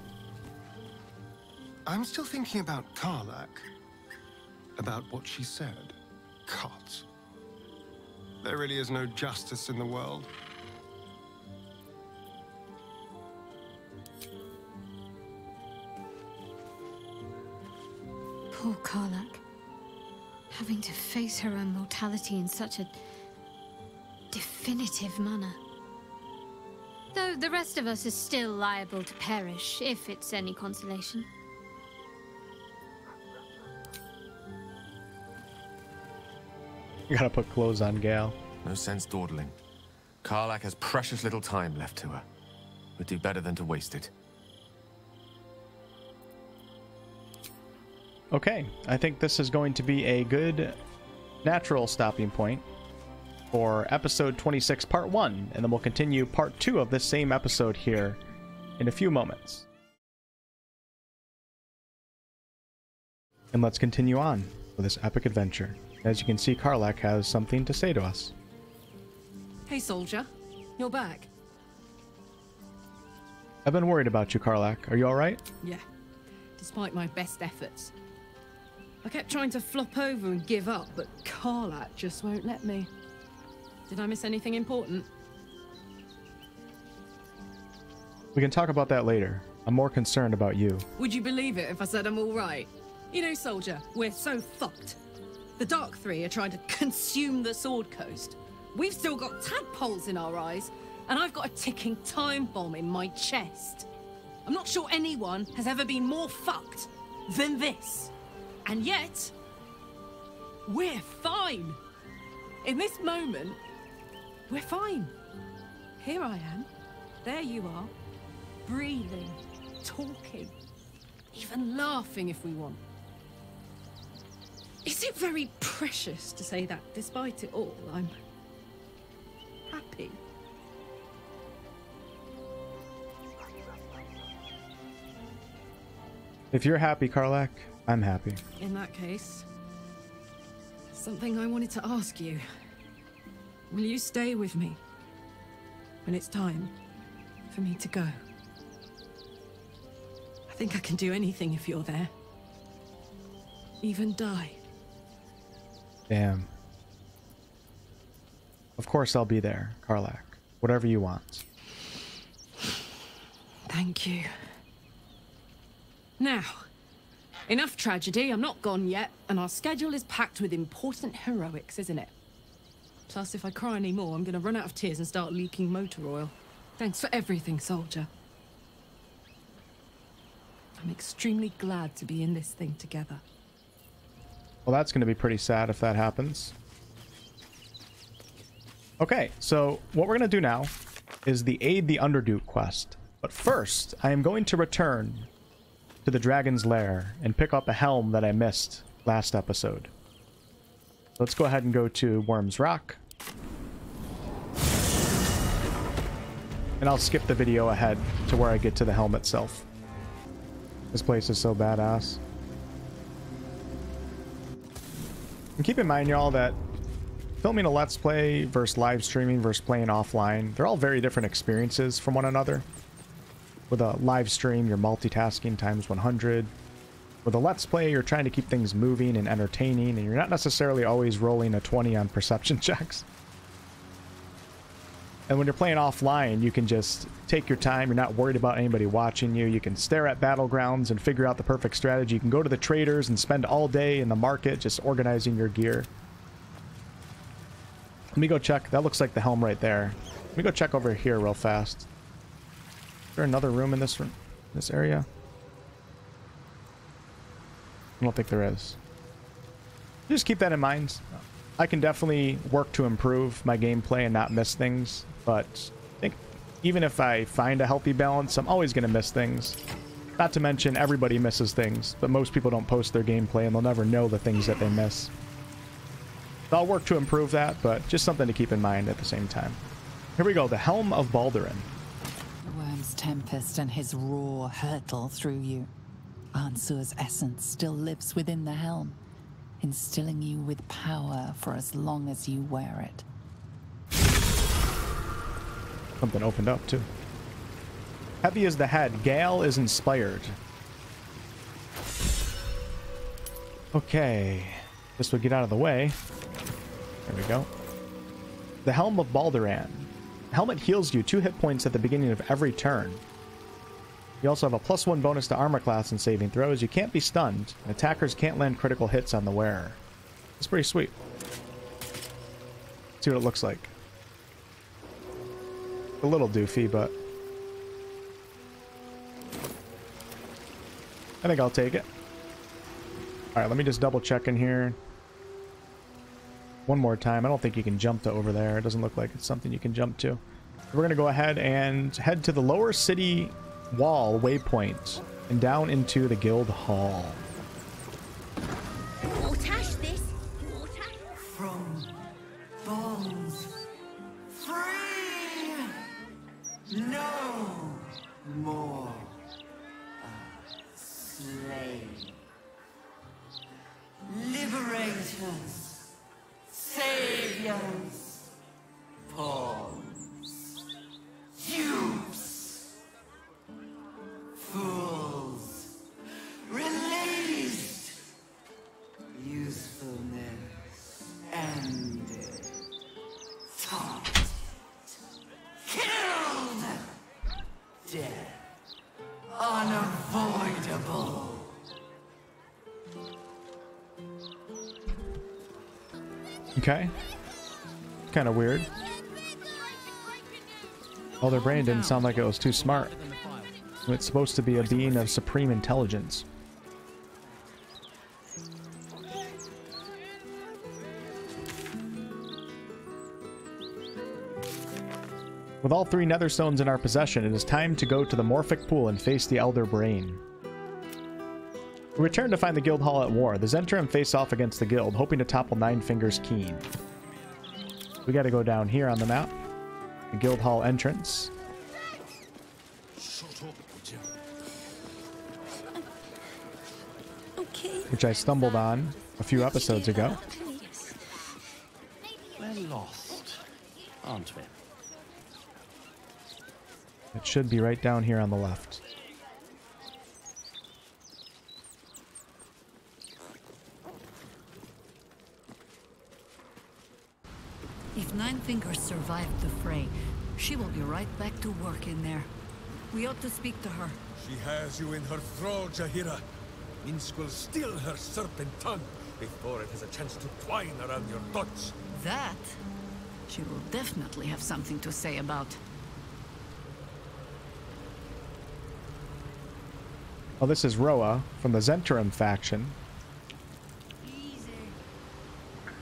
I'm still thinking about Karlach. About what she said. Cut. There really is no justice in the world. Poor Karlach. Having to face her own mortality in such a definitive manner. Though the rest of us is still liable to perish, if it's any consolation. You gotta put clothes on, Gale. No sense dawdling. Karlach has precious little time left to her. Would do better than to waste it. Okay, I think this is going to be a good natural stopping point for episode 26, part 1, and then we'll continue part 2 of this same episode here in a few moments. And let's continue on with this epic adventure. As you can see, Karlach has something to say to us. Hey, soldier. You're back. I've been worried about you, Karlach. Are you all right? Yeah, despite my best efforts. I kept trying to flop over and give up, but Karlach just won't let me. Did I miss anything important? We can talk about that later. I'm more concerned about you. Would you believe it if I said I'm all right? You know, soldier, we're so fucked. The Dark Three are trying to consume the Sword Coast. We've still got tadpoles in our eyes, and I've got a ticking time bomb in my chest. I'm not sure anyone has ever been more fucked than this. And yet, we're fine. In this moment, we're fine. Here I am. There you are. Breathing, talking, even laughing if we want. Is it very precious to say that, despite it all, I'm happy? If you're happy, Karlach, I'm happy. In that case, something I wanted to ask you. Will you stay with me when it's time for me to go? I think I can do anything if you're there. Even die. Damn. Of course I'll be there, Karlach. Whatever you want. Thank you. Now, enough tragedy. I'm not gone yet, and our schedule is packed with important heroics, isn't it? Plus, if I cry any more, I'm gonna run out of tears and start leaking motor oil. Thanks for everything, soldier. I'm extremely glad to be in this thing together. Well, that's going to be pretty sad if that happens. Okay, so what we're going to do now is the Aid the Underduke quest. But first, I am going to return to the Dragon's Lair and pick up a helm that I missed last episode. Let's go ahead and go to Wyrm's Rock. And I'll skip the video ahead to where I get to the helm itself. This place is so badass. And keep in mind, y'all, that filming a Let's Play versus live streaming versus playing offline, they're all very different experiences from one another. With a live stream, you're multitasking times 100. With a Let's Play, you're trying to keep things moving and entertaining, and you're not necessarily always rolling a 20 on perception checks. And when you're playing offline, you can just take your time. You're not worried about anybody watching you. You can stare at battlegrounds and figure out the perfect strategy. You can go to the traders and spend all day in the market just organizing your gear. Let me go check. That looks like the helm right there. Let me go check over here real fast. Is there another room in this area? I don't think there is. Just keep that in mind. I can definitely work to improve my gameplay and not miss things, but I think even if I find a healthy balance, I'm always going to miss things. Not to mention everybody misses things, but most people don't post their gameplay and they'll never know the things that they miss. I'll work to improve that, but just something to keep in mind at the same time. Here we go, the Helm of Balduran. Worm's tempest and his roar hurtle through you. Ansur's essence still lives within the helm, instilling you with power for as long as you wear it. Something opened up, too. Heavy is the head. Gale is inspired. Okay. This would get out of the way. There we go. The Helm of Balduran. Helmet heals you 2 hit points at the beginning of every turn. You also have a +1 bonus to armor class and saving throws. You can't be stunned. Attackers can't land critical hits on the wearer. It's pretty sweet. Let's see what it looks like. A little doofy, but I think I'll take it. All right, let me just double check in here one more time. I don't think you can jump to over there. It doesn't look like it's something you can jump to. We're going to go ahead and head to the lower city wall waypoint and down into the guild hall. Gortash this. Gortash. From bones. Free. No more. Slave. Liberators. Saviors. Pawns. Dupes. Fools. Released. Usefulness ended. Taught. Killed. Death. Unavoidable. Okay. Kind of weird. Elder Brain didn't sound like it was too smart. It's supposed to be a being of supreme intelligence. With all 3 netherstones in our possession, it is time to go to the Morphic Pool and face the Elder Brain. We return to find the guild hall at war. The Zhentarim face off against the guild, hoping to topple 9 Fingers Keen. We gotta go down here on the map. The guild hall entrance. Okay. Which I stumbled on a few episodes ago. We're lost, aren't we? It should be right down here on the left. If 9 Fingers survived the fray, she will be right back to work in there. We ought to speak to her. She has you in her throat, Jahira. Minsc will steal her serpent tongue before it has a chance to twine around your thoughts. That she will definitely have something to say about. Well, this is Roa from the Zhentarim faction. Easy.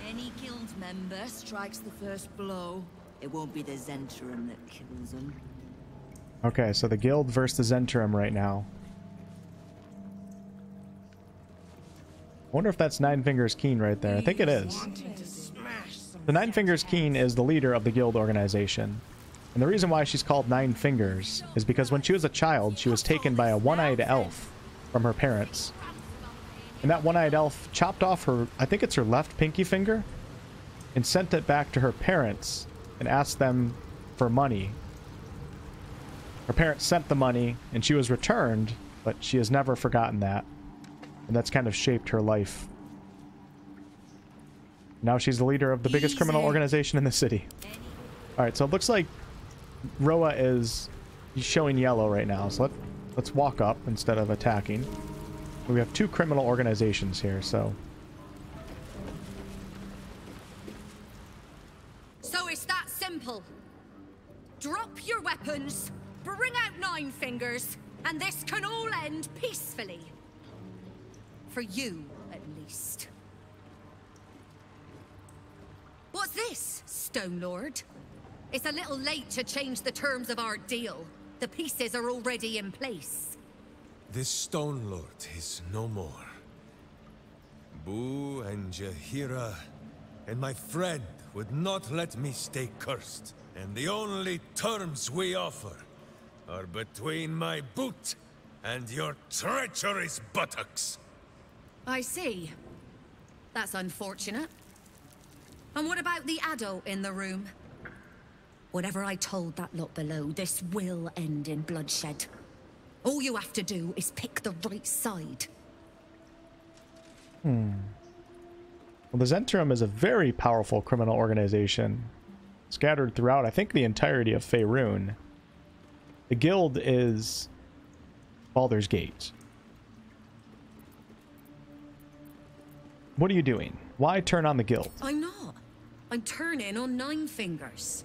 Any guild member strikes the first blow. It won't be the Zhentarim that kills them. Okay, so the guild versus the Zhentarim right now. I wonder if that's 9 Fingers Keen right there. I think it is. The 9 Fingers Keen is the leader of the guild organization. And the reason why she's called 9 Fingers is because when she was a child, she was taken by a one-eyed elf from her parents. And that one-eyed elf chopped off her, I think it's her left pinky finger, and sent it back to her parents and asked them for money. Her parents sent the money and she was returned, but she has never forgotten that. And that's kind of shaped her life. Now she's the leader of the biggest criminal organization in the city. Alright, so it looks like Roa is showing yellow right now, so let's walk up instead of attacking. We have 2 criminal organizations here, so. So it's that simple. Drop your weapons, bring out 9 Fingers, and this can all end peacefully. For you, at least. What's this, Stone Lord? It's a little late to change the terms of our deal. The pieces are already in place. This Stone Lord is no more. Boo and Jahira and my friend would not let me stay cursed. And the only terms we offer are between my boot and your treacherous buttocks. I see. That's unfortunate. And what about the adult in the room? Whatever I told that lot below, this will end in bloodshed. All you have to do is pick the right side. Hmm. Well, the Zhentarim is a very powerful criminal organization, scattered throughout, I think, the entirety of Faerun. The guild is Baldur's Gate. What are you doing? Why turn on the guild? I'm not. I'm turning on Nine Fingers.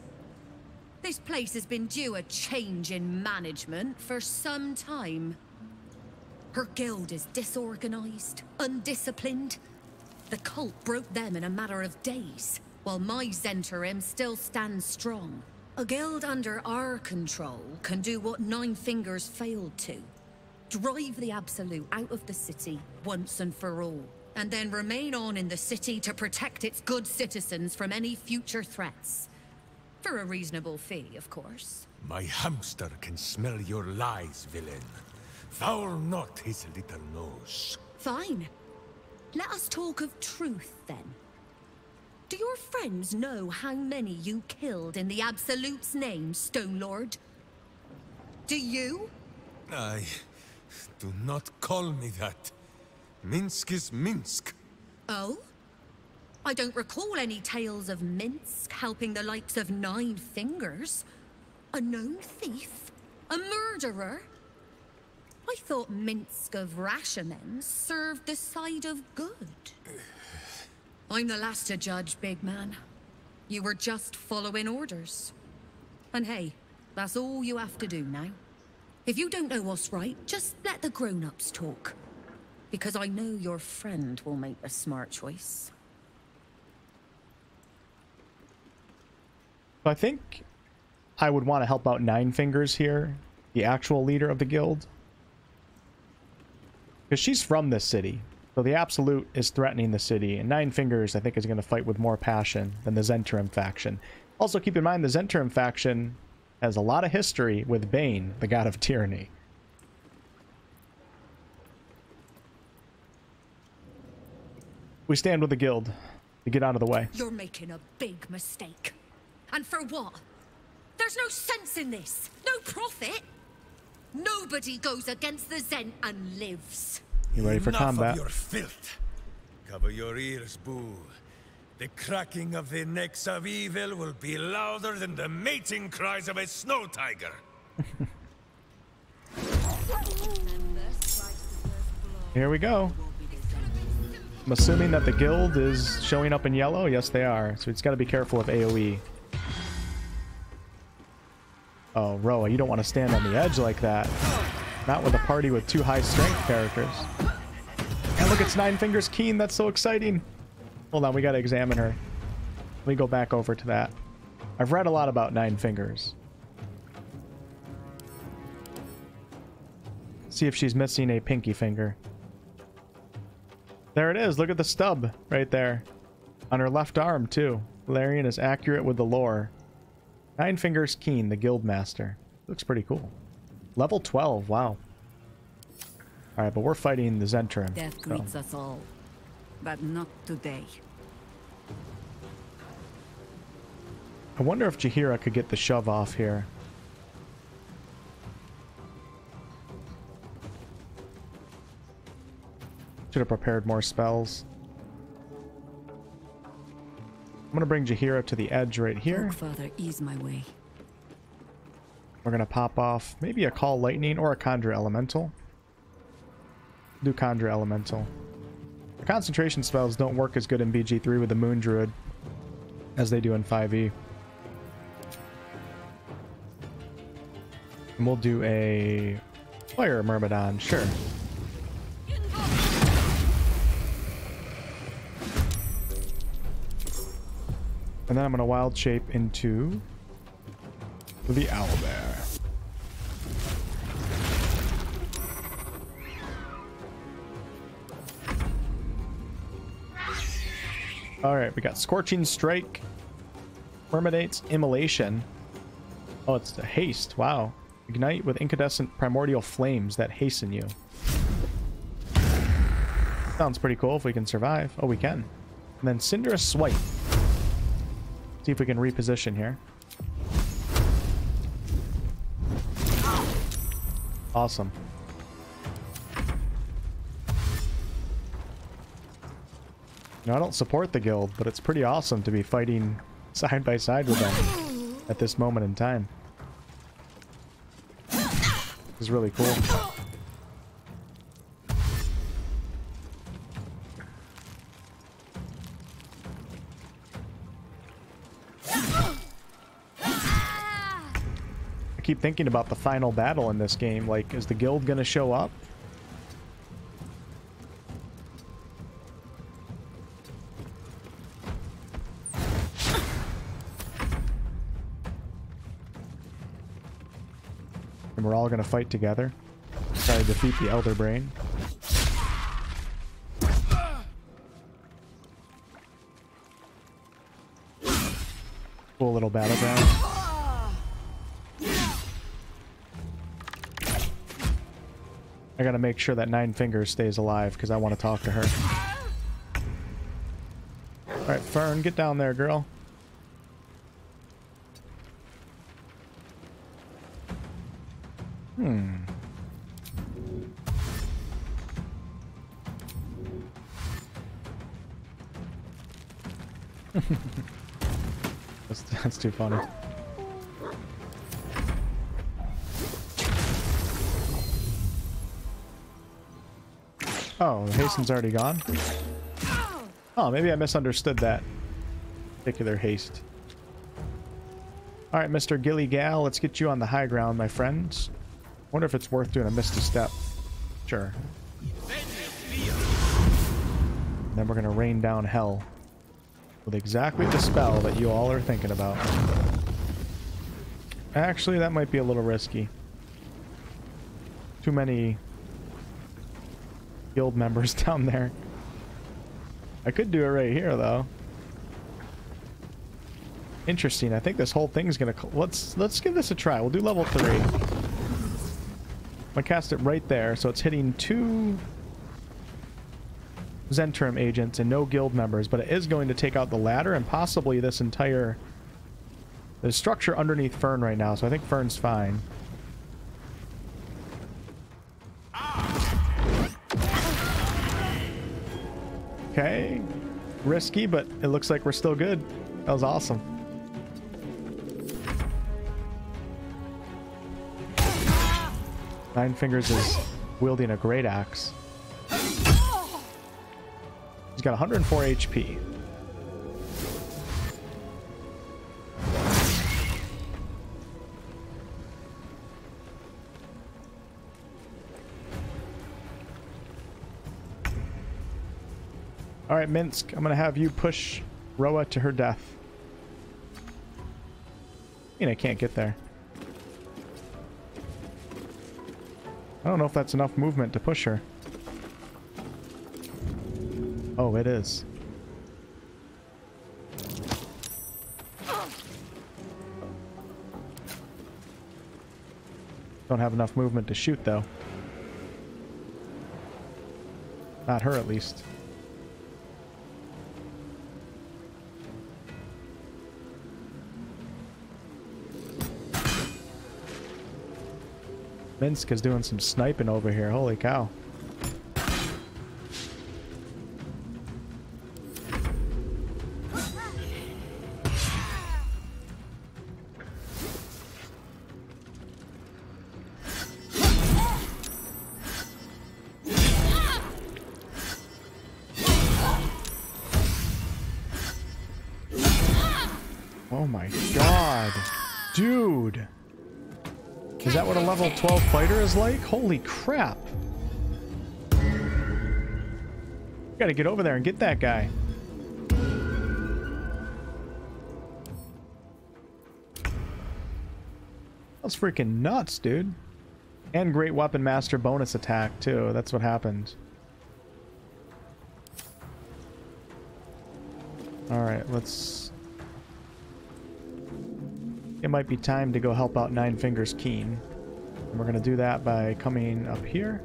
This place has been due a change in management for some time. Her guild is disorganized, undisciplined. The cult broke them in a matter of days, while my Zhentarim still stands strong. A guild under our control can do what Nine Fingers failed to. Drive the Absolute out of the city once and for all, and then remain on in the city to protect its good citizens from any future threats. For a reasonable fee, of course. My hamster can smell your lies, villain. Foul not his little nose. Fine. Let us talk of truth, then. Do your friends know how many you killed in the Absolute's name, Stone Lord? Do you? I... do not call me that. Minsc is Minsc. Oh? I don't recall any tales of Minsc helping the likes of Nine Fingers. A known thief? A murderer? I thought Minsc of Rashomon served the side of good. I'm the last to judge, big man. You were just following orders. And hey, that's all you have to do now. If you don't know what's right, just let the grown-ups talk. Because I know your friend will make a smart choice. I think I would want to help out Nine Fingers here, the actual leader of the guild. Because she's from this city. So the Absolute is threatening the city, and Nine Fingers, I think, is going to fight with more passion than the Zhentarim faction. Also, keep in mind, the Zhentarim faction has a lot of history with Bane, the god of tyranny. We stand with the guild to get out of the way. You're making a big mistake. And for what? There's no sense in this. No profit. Nobody goes against the Zhent and lives. You ready for combat? Enough of your filth. Cover your ears, Boo. The cracking of the necks of evil will be louder than the mating cries of a snow tiger. Here we go. I'm assuming that the guild is showing up in yellow. Yes, they are. So it's got to be careful with AoE. Oh, Roa, you don't want to stand on the edge like that. Not with a party with two high strength characters. And look, it's Nine Fingers Keen. That's so exciting. Hold on, we got to examine her. Let me go back over to that. I've read a lot about Nine Fingers. See if she's missing a pinky finger. There it is. Look at the stub right there. On her left arm, too. Larian is accurate with the lore. Nine Fingers Keen, the Guildmaster. Looks pretty cool. Level 12, wow. Alright, but we're fighting the Zhentarim. Death greets us all, but not today. I wonder if Jahira could get the shove off here. Should have prepared more spells. I'm going to bring Jahira to the edge right here. Father, ease my way. We're going to pop off maybe a Call Lightning or a Conjure Elemental. Do Conjure Elemental. The concentration spells don't work as good in BG3 with the Moon Druid as they do in 5e. And we'll do a Fire Myrmidon, sure. And then I'm going to wild shape into the owlbear. All right, we got Scorching Strike, Permadate's Immolation. Oh, it's the haste. Wow. Ignite with incandescent primordial flames that hasten you. Sounds pretty cool if we can survive. Oh, we can. And then Cinderous Swipe. See if we can reposition here. Awesome. Now, I don't support the guild, but it's pretty awesome to be fighting side by side with them at this moment in time. This is really cool. I keep thinking about the final battle in this game. Like, is the guild gonna show up? And we're all gonna fight together. Try to defeat the Elder Brain. Cool little battleground. I gotta make sure that Nine Fingers stays alive because I want to talk to her. Alright, Fern, get down there, girl. That's too funny. Oh, the hasten's already gone? Oh, maybe I misunderstood that particular haste. Alright, Mr. Gilly Gal, let's get you on the high ground, my friends. Wonder if it's worth doing a Misty Step. Sure. And then we're gonna rain down hell. With exactly the spell that you all are thinking about. Actually, that might be a little risky. Too many guild members down there. I could do it right here, though. Interesting. I think this whole thing's gonna... Let's give this a try. We'll do level 3. I'm gonna cast it right there, so it's hitting 2... Zhentarim agents and no guild members, but it is going to take out the ladder and possibly this entire the structure underneath Fern right now, so I think Fern's fine. Okay. Risky, but it looks like we're still good. That was awesome. Nine Fingers is wielding a great axe. He's got 104 HP. All right, Minsc, I'm going to have you push Roa to her death. I mean, I can't get there. I don't know if that's enough movement to push her. Oh, it is. Don't have enough movement to shoot, though. Not her, at least. Minsc is doing some sniping over here. Holy cow. Oh my god. Dude! Is that what a level 12 fighter is like? Holy crap! You gotta get over there and get that guy. That's freaking nuts, dude. And Great Weapon Master bonus attack, too. That's what happened. Alright, let's... It might be time to go help out Nine Fingers Keen. And we're going to do that by coming up here.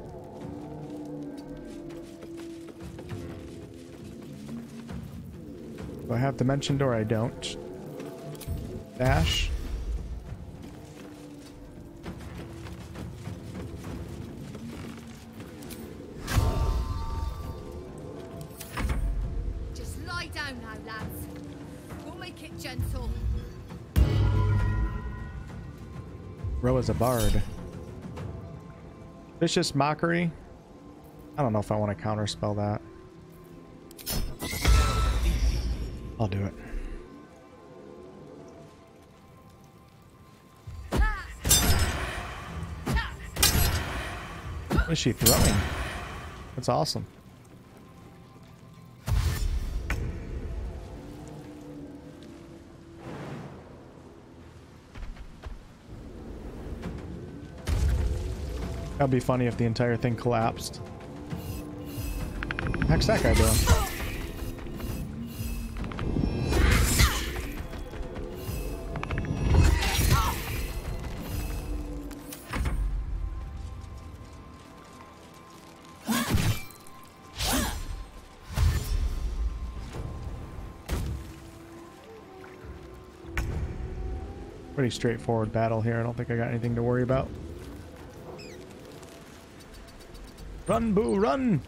Do I have dimension door? I don't. Dash. As a bard. Vicious Mockery. I don't know if I want to counterspell that. I'll do it. What is she throwing? That's awesome. That'd be funny if the entire thing collapsed. The heck's that guy doing? Pretty straightforward battle here. I don't think I got anything to worry about. Run, Boo, run!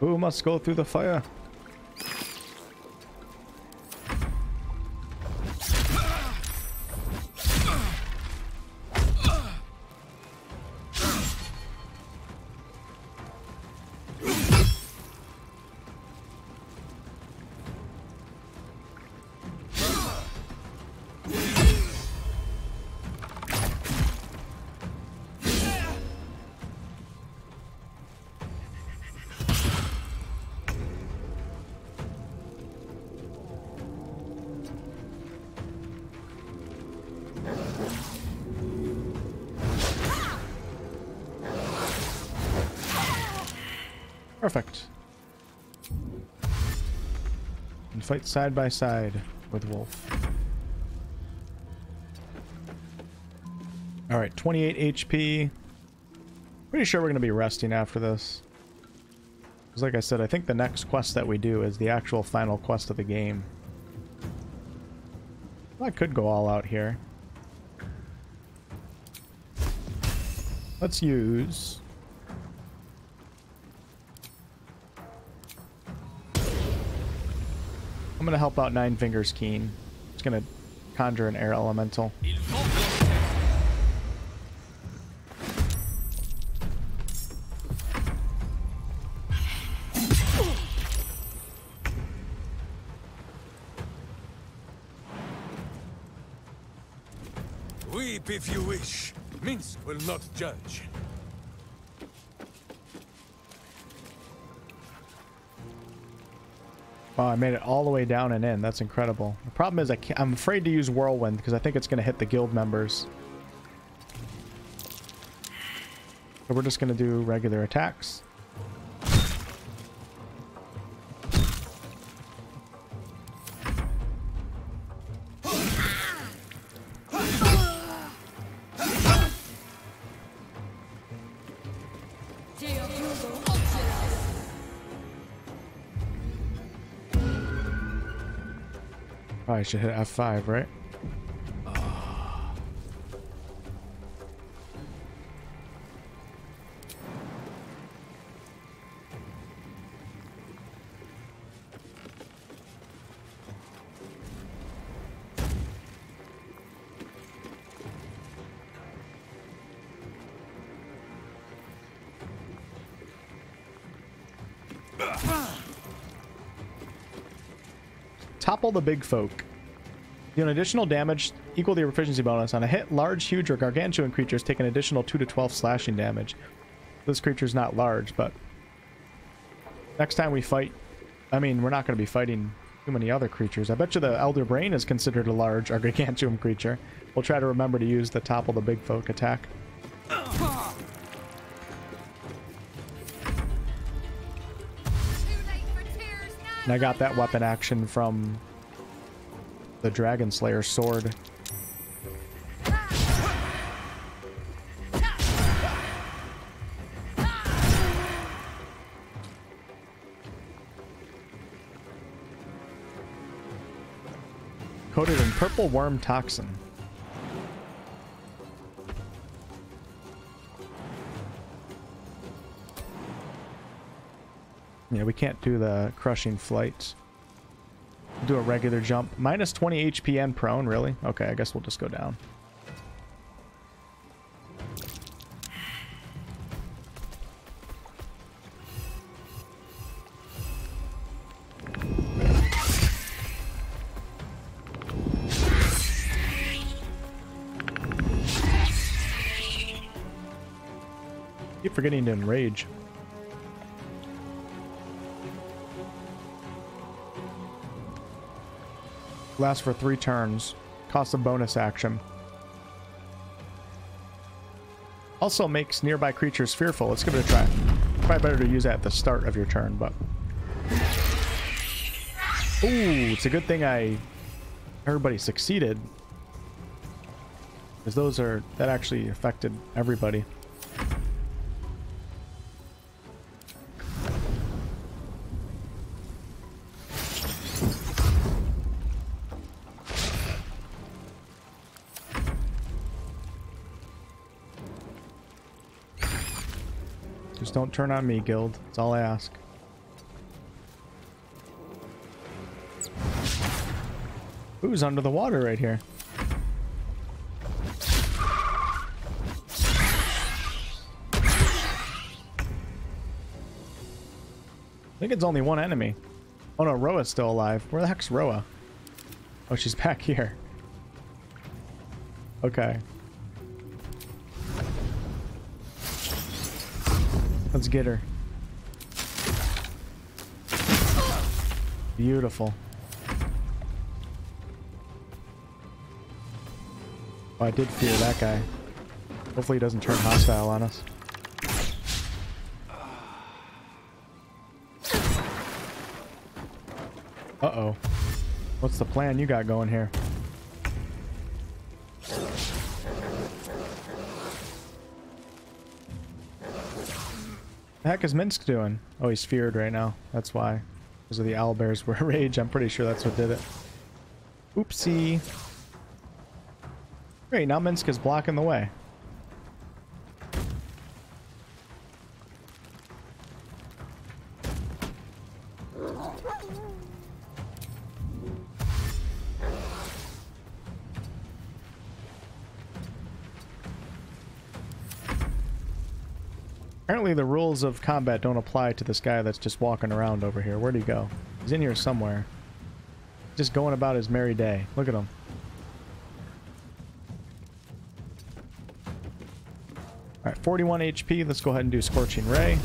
Boo must go through the fire. Perfect. And fight side by side with Wolf. Alright, 28 HP. Pretty sure we're going to be resting after this. Because like I said, I think the next quest that we do is the actual final quest of the game. Well, I could go all out here. Let's use... I'm gonna help out Nine Fingers Keen. It's gonna conjure an air elemental. Weep if you wish. Minsc will not judge. Wow, I made it all the way down and in. That's incredible. The problem is I'm afraid to use Whirlwind because I think it's going to hit the guild members. So we're just going to do regular attacks. I should hit F5, right? Topple the big folk. Do an additional damage equal to your proficiency bonus. On a hit, large, huge, or gargantuan creatures take an additional 2 to 12 slashing damage. This creature's not large, but... Next time we fight... I mean, we're not going to be fighting too many other creatures. I bet you the Elder Brain is considered a large or gargantuan creature. We'll try to remember to use the Topple the Big Folk attack. And I got that weapon action from the Dragon Slayer sword. Coated in purple worm toxin. Yeah, we can't do the crushing flights. We'll do a regular jump. Minus 20 HP and prone, really? Okay, I guess we'll just go down. Keep forgetting to enrage. Lasts for 3 turns. Costs a bonus action. Also makes nearby creatures fearful. Let's give it a try. Probably better to use that at the start of your turn, but... Ooh, it's a good thing everybody succeeded. Because those are... That actually affected everybody. Don't turn on me, guild. That's all I ask. Who's under the water right here? I think it's only one enemy. Oh no, Roa's still alive. Where the heck's Roa? Oh, she's back here. Okay. Let's get her. Beautiful. Oh, I did fear that guy. Hopefully he doesn't turn hostile on us. Uh-oh. What's the plan you got going here? The heck is Minsc doing? Oh, he's feared right now. That's why. Because of the owlbears were rage. I'm pretty sure that's what did it. Oopsie. Great, now Minsc is blocking the way. Apparently the rules of combat don't apply to this guy that's just walking around over here. Where'd he go? He's in here somewhere. Just going about his merry day. Look at him. Alright, 41 HP. Let's go ahead and do Scorching Ray.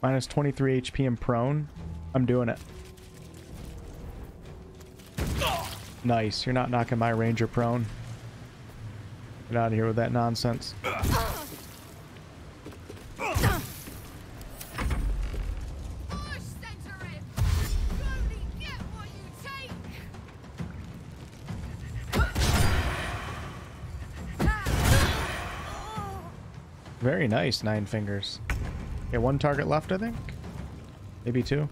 Minus 23 HP and prone. I'm doing it. Nice. You're not knocking my ranger prone. Get out of here with that nonsense. Very nice, Nine Fingers. Okay, one target left, I think. Maybe two.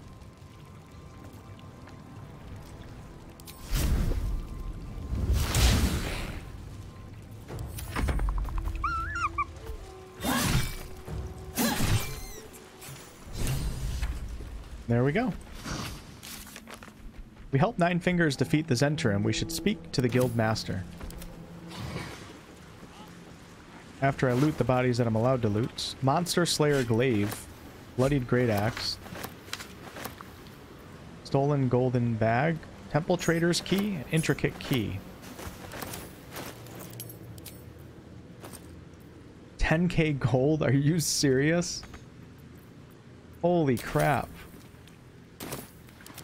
There we go. We helped Nine Fingers defeat the Zhentarim. We should speak to the guild master. After I loot the bodies that I'm allowed to loot. Monster Slayer Glaive. Bloodied Great Axe. Stolen Golden Bag. Temple Trader's Key. Intricate Key. 10k gold? Are you serious? Holy crap.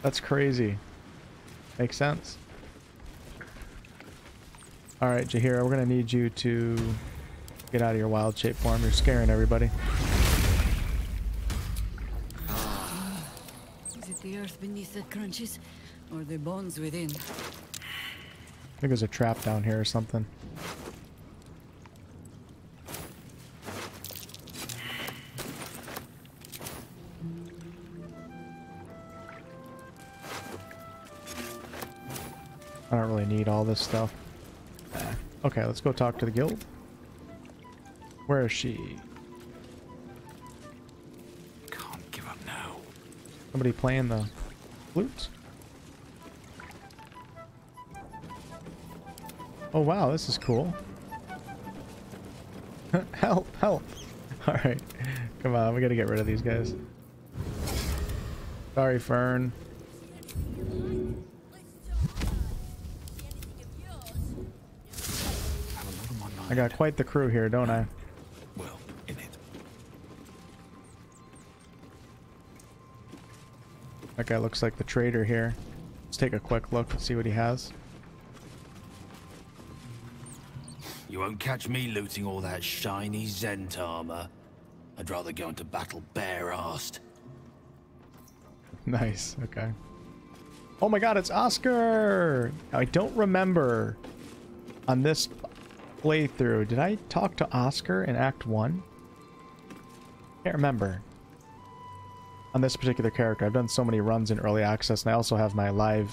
That's crazy. Makes sense. Alright, Jahira, we're gonna need you to get out of your wild shape form. You're scaring everybody. Is it the earth beneath that crunches, or the bones within? I think there's a trap down here or something. I don't really need all this stuff. Okay, let's go talk to the guild. Where is she? Can't give up now. Somebody playing the flute? Oh wow, this is cool. Help, help. Alright, come on, we gotta get rid of these guys. Sorry, Fern. I got quite the crew here, don't I? Well, in it. That guy looks like the trader here. Let's take a quick look and see what he has. You won't catch me looting all that shiny Zent armor. I'd rather go into battle bare-assed. Nice, okay. Oh my god, it's Oscar! I don't remember on this playthrough. Did I talk to Oscar in Act 1? Can't remember. On this particular character. I've done so many runs in early access, and I also have my live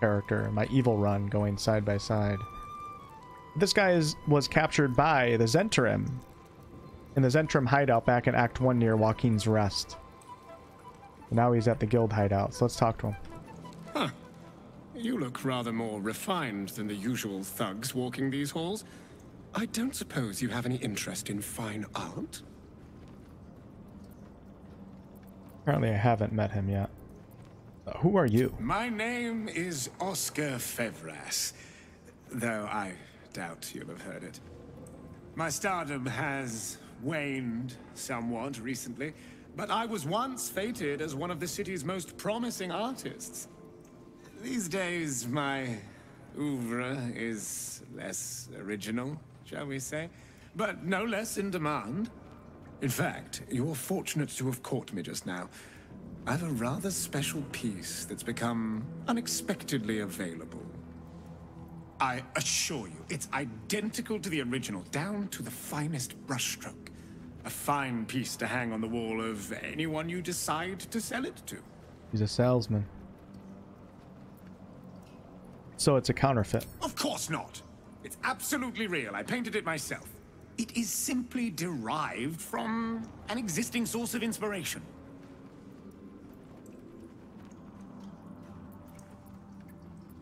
character, my evil run, going side by side. This guy was captured by the Zhentarim in the Zhentarim hideout back in Act 1 near Joaquin's Rest. And now he's at the guild hideout, so let's talk to him. Huh. You look rather more refined than the usual thugs walking these halls. I don't suppose you have any interest in fine art? Apparently I haven't met him yet. Who are you? My name is Oscar Fevras, though I doubt you'll have heard it. My stardom has waned somewhat recently, but I was once fated as one of the city's most promising artists. These days, my oeuvre is less original, shall we say, but no less in demand. In fact, you're fortunate to have caught me just now. I have a rather special piece that's become unexpectedly available. I assure you, it's identical to the original, down to the finest brushstroke. A fine piece to hang on the wall of anyone you decide to sell it to. He's a salesman. So it's a counterfeit. Of course not. It's absolutely real. I painted it myself. It is simply derived from an existing source of inspiration.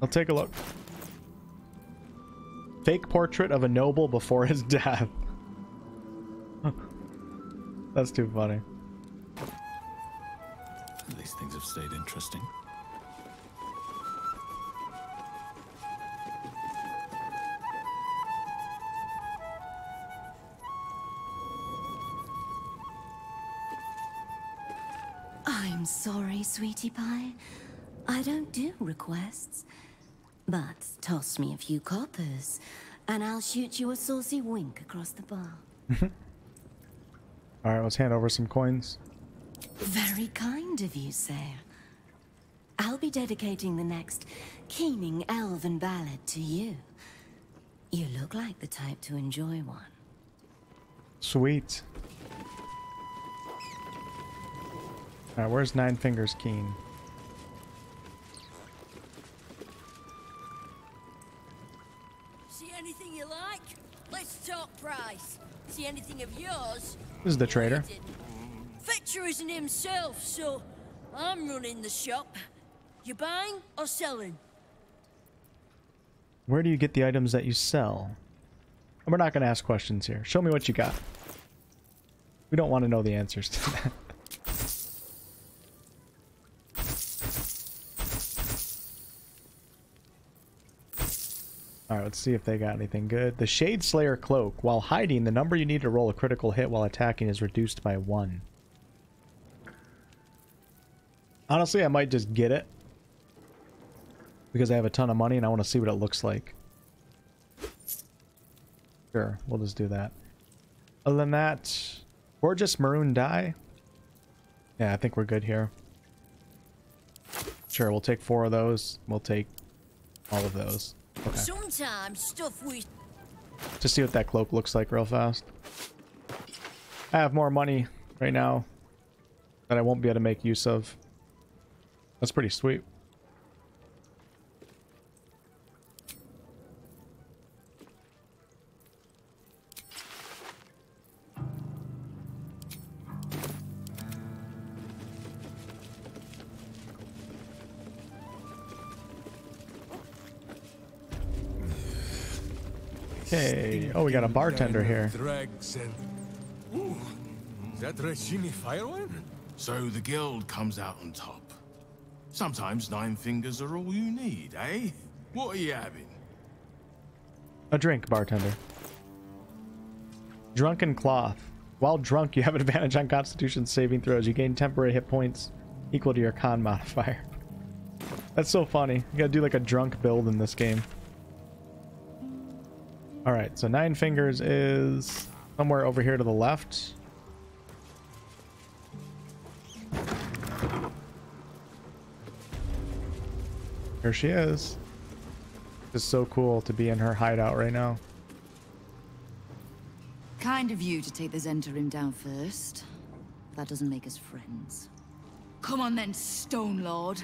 I'll take a look. Fake portrait of a noble before his death. That's too funny. These things have stayed interesting. I'm sorry, sweetie pie. I don't do requests. But toss me a few coppers, and I'll shoot you a saucy wink across the bar. All right, let's hand over some coins. Very kind of you, sir. I'll be dedicating the next keening elven ballad to you. You look like the type to enjoy one. Sweet. All right, where's Nine Fingers Keen? See anything you like? Let's talk price. See anything of yours? This is the trader. Fetcher isn't himself, so I'm running the shop. You buying or selling? Where do you get the items that you sell? And we're not going to ask questions here. Show me what you got. We don't want to know the answers to that. Alright, let's see if they got anything good. The Shade Slayer Cloak. While hiding, the number you need to roll a critical hit while attacking is reduced by 1. Honestly, I might just get it because I have a ton of money and I want to see what it looks like. Sure, we'll just do that. Other than that, gorgeous maroon dye. Yeah, I think we're good here. Sure, we'll take 4 of those. We'll take all of those. Okay. Sometimes stuff we... Just see what that cloak looks like real fast. I have more money right now that I won't be able to make use of. That's pretty sweet. Hey, oh, we got a bartender here. Ooh, is that Rashini fire wine? So the guild comes out on top. Sometimes 9 fingers are all you need, eh? What are you having? A drink, bartender. Drunken cloth. While drunk, you have an advantage on Constitution saving throws. You gain temporary hit points equal to your con modifier. That's so funny. You gotta do like a drunk build in this game. All right, so 9 fingers is somewhere over here to the left. Here she is. It's so cool to be in her hideout right now. Kind of you to take the Zhentarim down first. That doesn't make us friends. Come on then, Stone Lord.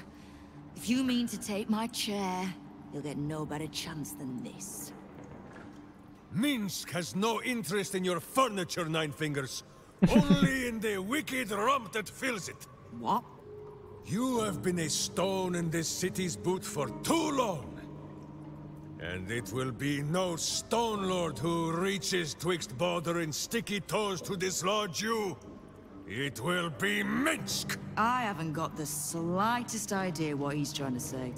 If you mean to take my chair, you'll get no better chance than this. Minsc has no interest in your furniture, 9 fingers. Only in the wicked rump that fills it. What? You have been a stone in this city's boot for too long. And it will be no stone lord who reaches twixt Balduran's sticky toes to dislodge you. It will be Minsc. I haven't got the slightest idea what he's trying to say.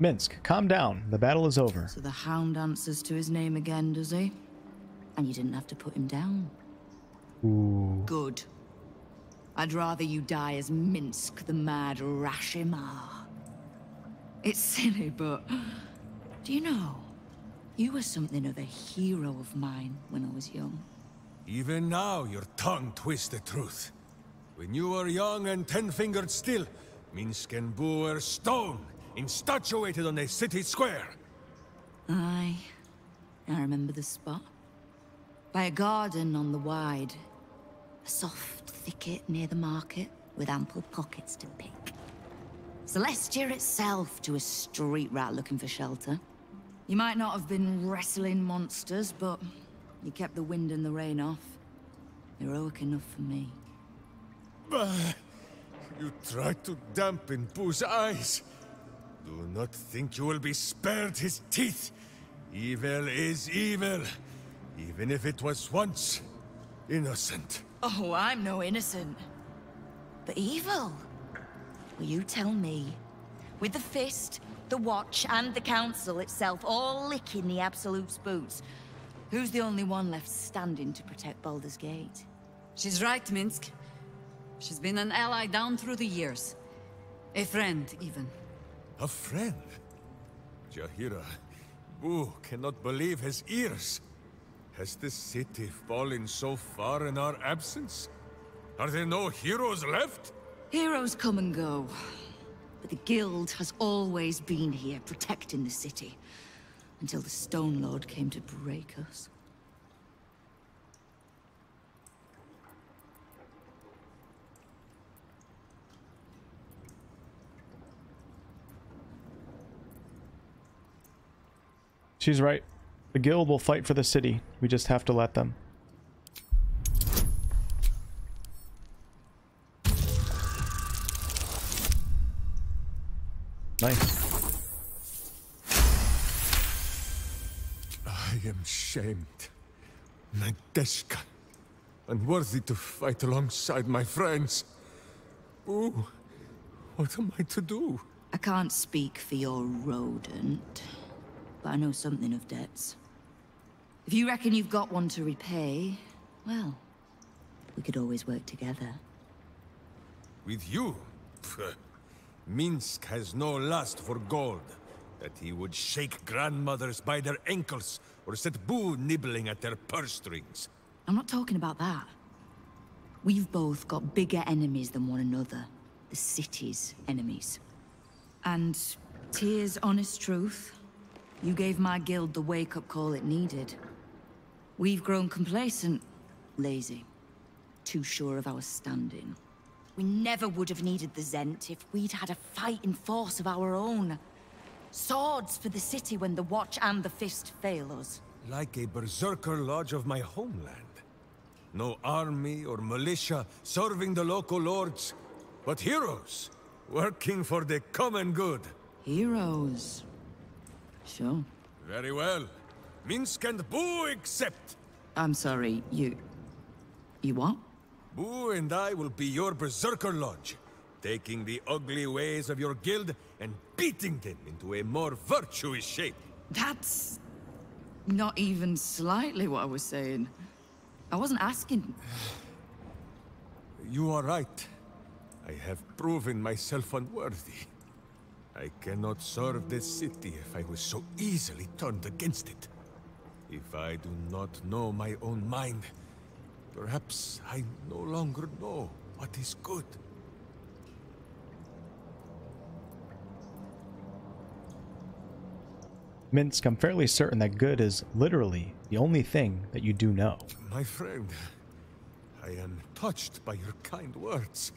Minsc, calm down. The battle is over. So the hound answers to his name again, does he? And you didn't have to put him down. Ooh. Good. I'd rather you die as Minsc, the mad Rashimar. It's silly, but... Do you know? You were something of a hero of mine when I was young. Even now, your tongue twists the truth. When you were young and 10-fingered still, Minsc and Boo were stone. Instatuated on a city square. Aye, I remember the spot. By a garden on the wide. A soft thicket near the market, with ample pockets to pick. Celestia itself to a street rat looking for shelter. You might not have been wrestling monsters, but you kept the wind and the rain off. Heroic enough for me. You tried to dampen Boo's eyes. Do not think you will be spared his teeth. Evil is evil, even if it was once innocent. Oh, I'm no innocent. But evil? Will you tell me? With the Fist, the Watch, and the Council itself all licking the Absolute's boots, who's the only one left standing to protect Baldur's Gate? She's right, Minsc. She's been an ally down through the years. A friend, even. A friend? Jahira, Boo cannot believe his ears. Has this city fallen so far in our absence? Are there no heroes left? Heroes come and go. But the guild has always been here, protecting the city. Until the Stone Lord came to break us. She's right. The guild will fight for the city. We just have to let them. Nice. I am shamed. Nadeshka. Unworthy to fight alongside my friends. Ooh. What am I to do? I can't speak for your rodent. But I know something of debts. If you reckon you've got one to repay, well, we could always work together. With you? Minsc has no lust for gold. That he would shake grandmothers by their ankles, or set Boo nibbling at their purse strings. I'm not talking about that. We've both got bigger enemies than one another. The city's enemies. And tears, honest truth, you gave my guild the wake-up call it needed. We've grown complacent, lazy, too sure of our standing. We never would have needed the Zhent if we'd had a fighting force of our own. Swords for the city when the Watch and the Fist fail us. Like a berserker lodge of my homeland. No army or militia serving the local lords, but heroes working for the common good. Heroes. Sure. Very well. Minsc and Boo accept. I'm sorry, you what? Boo and I will be your berserker lodge, taking the ugly ways of your guild and beating them into a more virtuous shape. That's not even slightly what I was saying. I wasn't asking. You are right. I have proven myself unworthy. I cannot serve this city if I was so easily turned against it. If I do not know my own mind, perhaps I no longer know what is good. Minsc, I'm fairly certain that good is literally the only thing that you do know. My friend, I am touched by your kind words.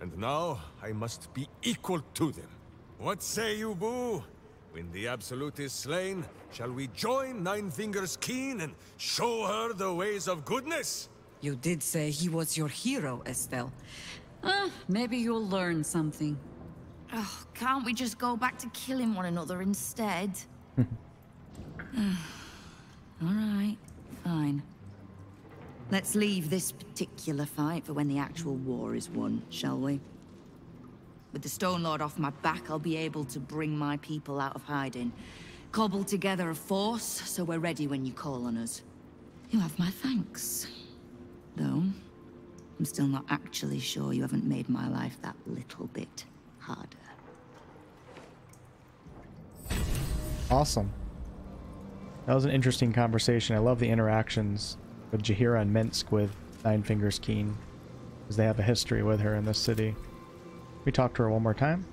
And now I must be equal to them. What say you, Boo? When the Absolute is slain, shall we join Nine Fingers Keen and show her the ways of goodness? You did say he was your hero, Estelle. Maybe you'll learn something. Oh, can't we just go back to killing one another instead? Alright, fine. Let's leave this particular fight for when the actual war is won, shall we? With the Stone Lord off my back, I'll be able to bring my people out of hiding. Cobble together a force, so we're ready when you call on us. You have my thanks. Though, I'm still not actually sure you haven't made my life that little bit harder. Awesome. That was an interesting conversation. I love the interactions with Jahira and Minsc with Nine Fingers Keen, because they have a history with her in this city. We talked to her one more time.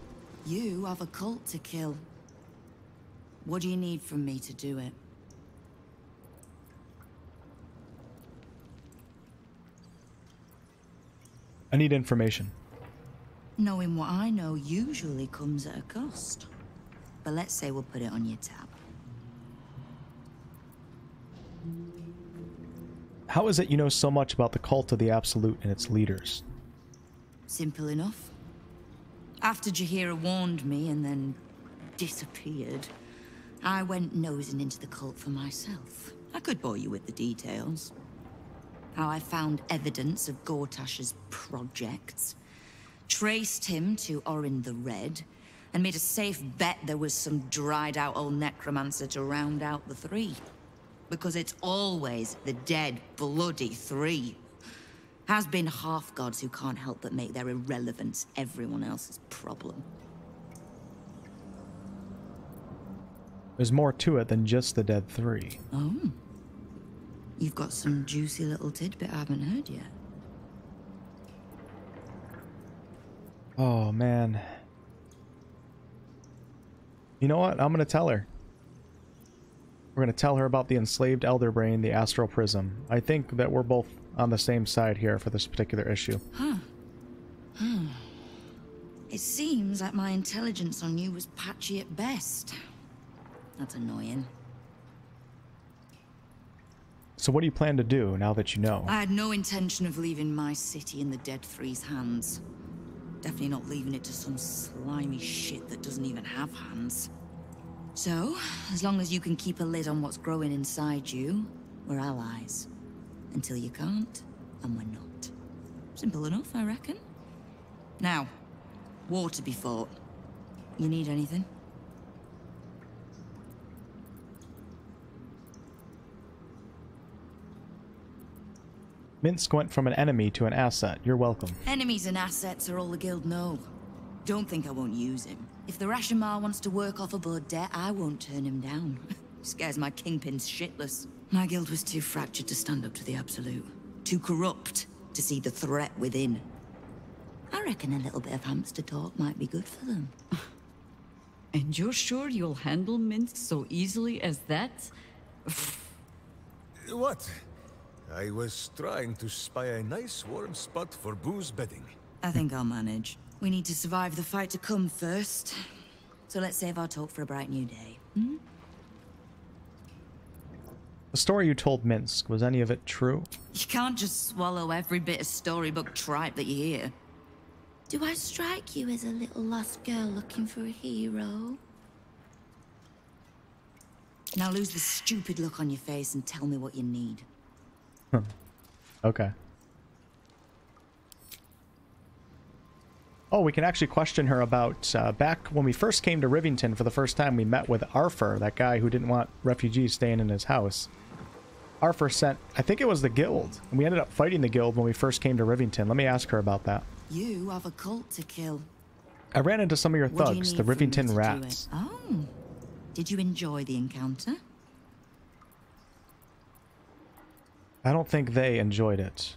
You have a cult to kill. What do you need from me to do it? I need information. Knowing what I know usually comes at a cost. But let's say we'll put it on your tab. How is it you know so much about the cult of the Absolute and its leaders? Simple enough. After Jahira warned me and then disappeared, I went nosing into the cult for myself. I could bore you with the details. How I found evidence of Gortash's projects, traced him to Orin the Red, and made a safe bet there was some dried-out old necromancer to round out the three. Because it's always the dead, bloody three. Has been half-gods who can't help but make their irrelevance everyone else's problem. There's more to it than just the Dead Three. Oh. You've got some juicy little tidbit I haven't heard yet. Oh, man. You know what? I'm going to tell her. We're going to tell her about the enslaved Elder Brain, the Astral Prism. I think that we're both on the same side here for this particular issue. Huh. It seems like my intelligence on you was patchy at best. That's annoying. So what do you plan to do now that you know? I had no intention of leaving my city in the Dead Three's hands. Definitely not leaving it to some slimy shit that doesn't even have hands. So, as long as you can keep a lid on what's growing inside you, we're allies. Until you can't, and we're not. Simple enough, I reckon. Now, war to be fought. You need anything? Minsc went from an enemy to an asset. You're welcome. Enemies and assets are all the guild know. Don't think I won't use him. If the Rashomar wants to work off a blood debt, I won't turn him down. Scares my kingpins shitless. My guild was too fractured to stand up to the Absolute. Too corrupt to see the threat within. I reckon a little bit of hamster talk might be good for them. And you're sure you'll handle Minsc so easily as that? What? I was trying to spy a nice warm spot for Boo's bedding. I think I'll manage. We need to survive the fight to come first. So let's save our talk for a bright new day. Hmm? The story you told Minsc, was any of it true? You can't just swallow every bit of storybook tripe that you hear. Do I strike you as a little lost girl looking for a hero? Now lose the stupid look on your face and tell me what you need. Okay. Oh, we can actually question her about back when we first came to Rivington for the first time. We met with Arthur, that guy who didn't want refugees staying in his house. Arthur sent, I think it was the guild, and we ended up fighting the guild when we first came to Rivington. Let me ask her about that. You have a cult to kill. I ran into some of your thugs, the Rivington Rats. Oh, did you enjoy the encounter? I don't think they enjoyed it.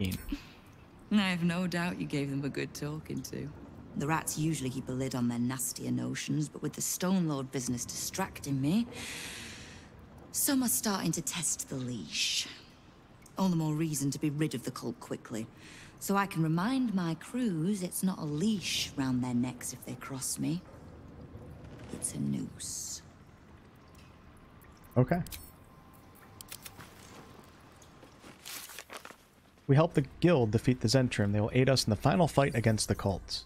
I have no doubt you gave them a good talking to. The rats usually keep a lid on their nastier notions, but with the Stone Lord business distracting me, some are starting to test the leash. All the more reason to be rid of the cult quickly, so I can remind my crews it's not a leash round their necks if they cross me. It's a noose. Okay. We help the guild defeat the Zhentarim. They will aid us in the final fight against the cult.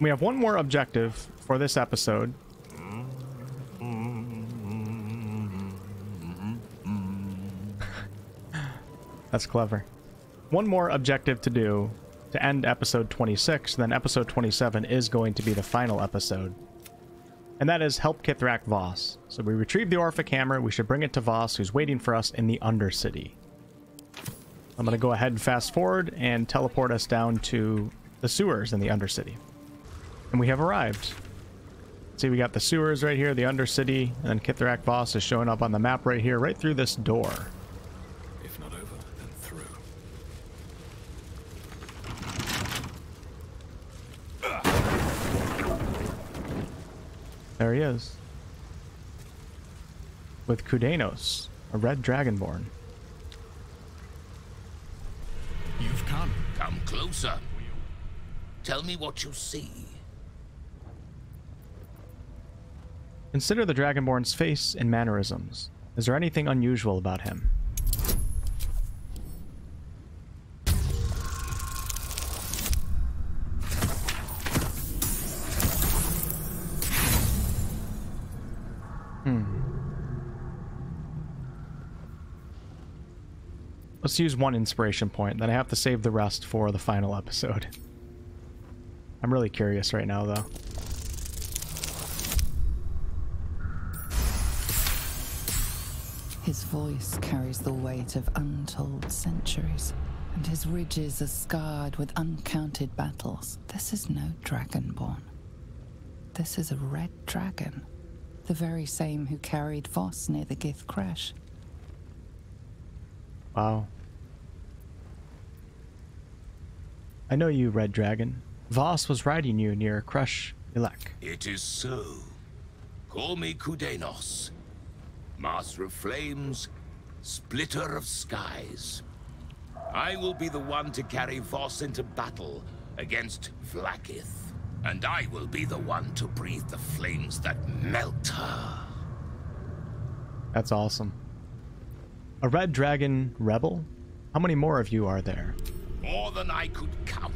We have one more objective for this episode. That's clever. One more objective to do to end episode 26, then episode 27 is going to be the final episode. And that is help Kith'rak Voss. So we retrieve the Orphic Hammer. We should bring it to Voss, who's waiting for us in the Undercity. I'm going to go ahead and fast forward and teleport us down to the sewers in the Undercity. And we have arrived. See, we got the sewers right here, the Undercity, and then Kith'rak Voss is showing up on the map right here, right through this door. If not over, then through. There he is. With Kudanos, a red dragonborn. You've come. Come closer. Tell me what you see. Consider the Dragonborn's face and mannerisms. Is there anything unusual about him? Let's use one inspiration point, then I have to save the rest for the final episode. I'm really curious right now, though. His voice carries the weight of untold centuries, and his ridges are scarred with uncounted battles. This is no Dragonborn. This is a red dragon, the very same who carried Voss near the Gith crash. Wow. I know you, Red Dragon. Voss was riding you near Crush Ilek. It is so. Call me Kudanos, Master of Flames, Splitter of Skies. I will be the one to carry Voss into battle against Vlaakith, and I will be the one to breathe the flames that melt her. That's awesome. A red dragon rebel? How many more of you are there? More than I could count.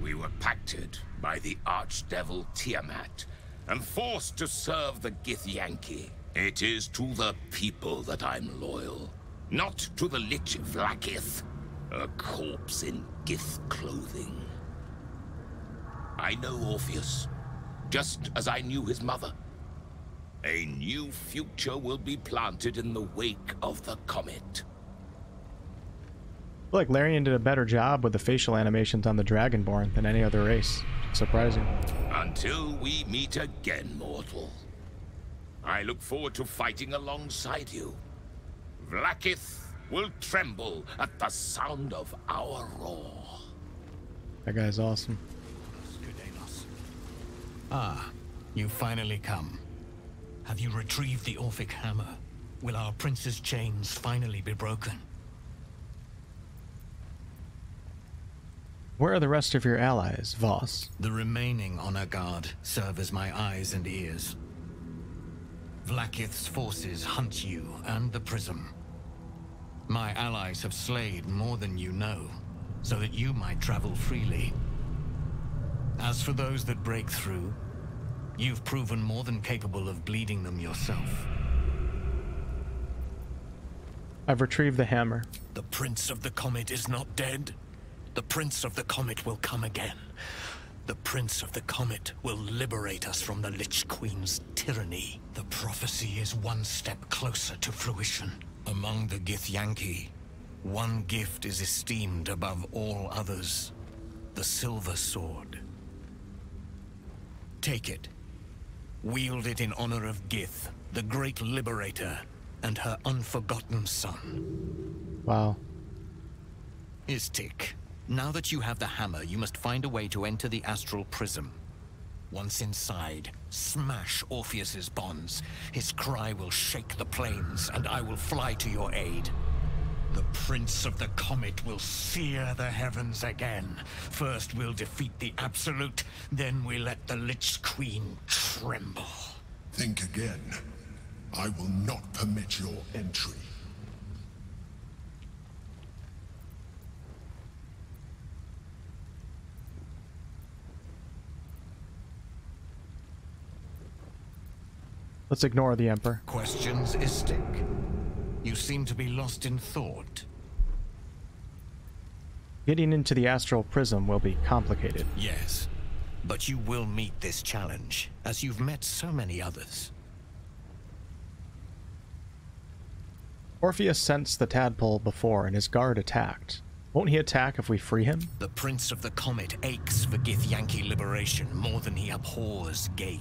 We were pacted by the archdevil Tiamat and forced to serve the Githyanki. It is to the people that I'm loyal, not to the Lich Vlaakith, a corpse in Gith clothing. I know Orpheus, just as I knew his mother. A new future will be planted in the wake of the comet. feel like Larian did a better job with the facial animations on the Dragonborn than any other race. Surprising. Until we meet again, mortal. I look forward to fighting alongside you. Vlaakith will tremble at the sound of our roar. That guy's awesome. Ah, you finally come. Have you retrieved the Orphic Hammer? Will our prince's chains finally be broken? Where are the rest of your allies, Voss? The remaining honor guard serve as my eyes and ears. Vlaakith's forces hunt you and the prism. My allies have slayed more than you know, so that you might travel freely. As for those that break through, you've proven more than capable of bleeding them yourself. I've retrieved the hammer. The Prince of the Comet is not dead. The Prince of the Comet will come again. The Prince of the Comet will liberate us from the Lich Queen's tyranny. The prophecy is one step closer to fruition. Among the Githyanki, one gift is esteemed above all others. The Silver Sword. Take it. Wield it in honor of Gith, the great liberator, and her unforgotten son. Wow. Istik, now that you have the hammer, you must find a way to enter the Astral Prism. Once inside, smash Orpheus's bonds. His cry will shake the plains, and I will fly to your aid. The Prince of the Comet will sear the heavens again. First we'll defeat the Absolute, then we let the Lich Queen tremble. Think again. I will not permit your entry. Let's ignore the Emperor. Questions, Istik. You seem to be lost in thought. Getting into the Astral Prism will be complicated. Yes, but you will meet this challenge, as you've met so many others. Orpheus sensed the tadpole before, and his guard attacked. Won't he attack if we free him? The Prince of the Comet aches for Githyanki liberation more than he abhors Gale.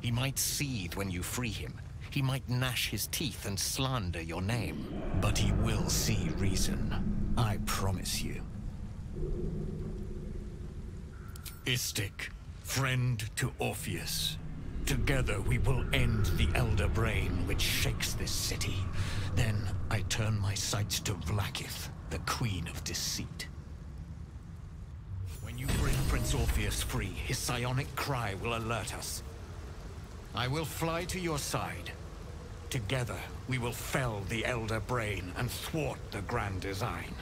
He might seethe when you free him. He might gnash his teeth and slander your name, but he will see reason. I promise you. Istik, friend to Orpheus. Together we will end the Elder Brain which shakes this city. Then I turn my sights to Vlaakith, the Queen of Deceit. When you bring Prince Orpheus free, his psionic cry will alert us. I will fly to your side. Together, we will fell the Elder Brain and thwart the Grand Design.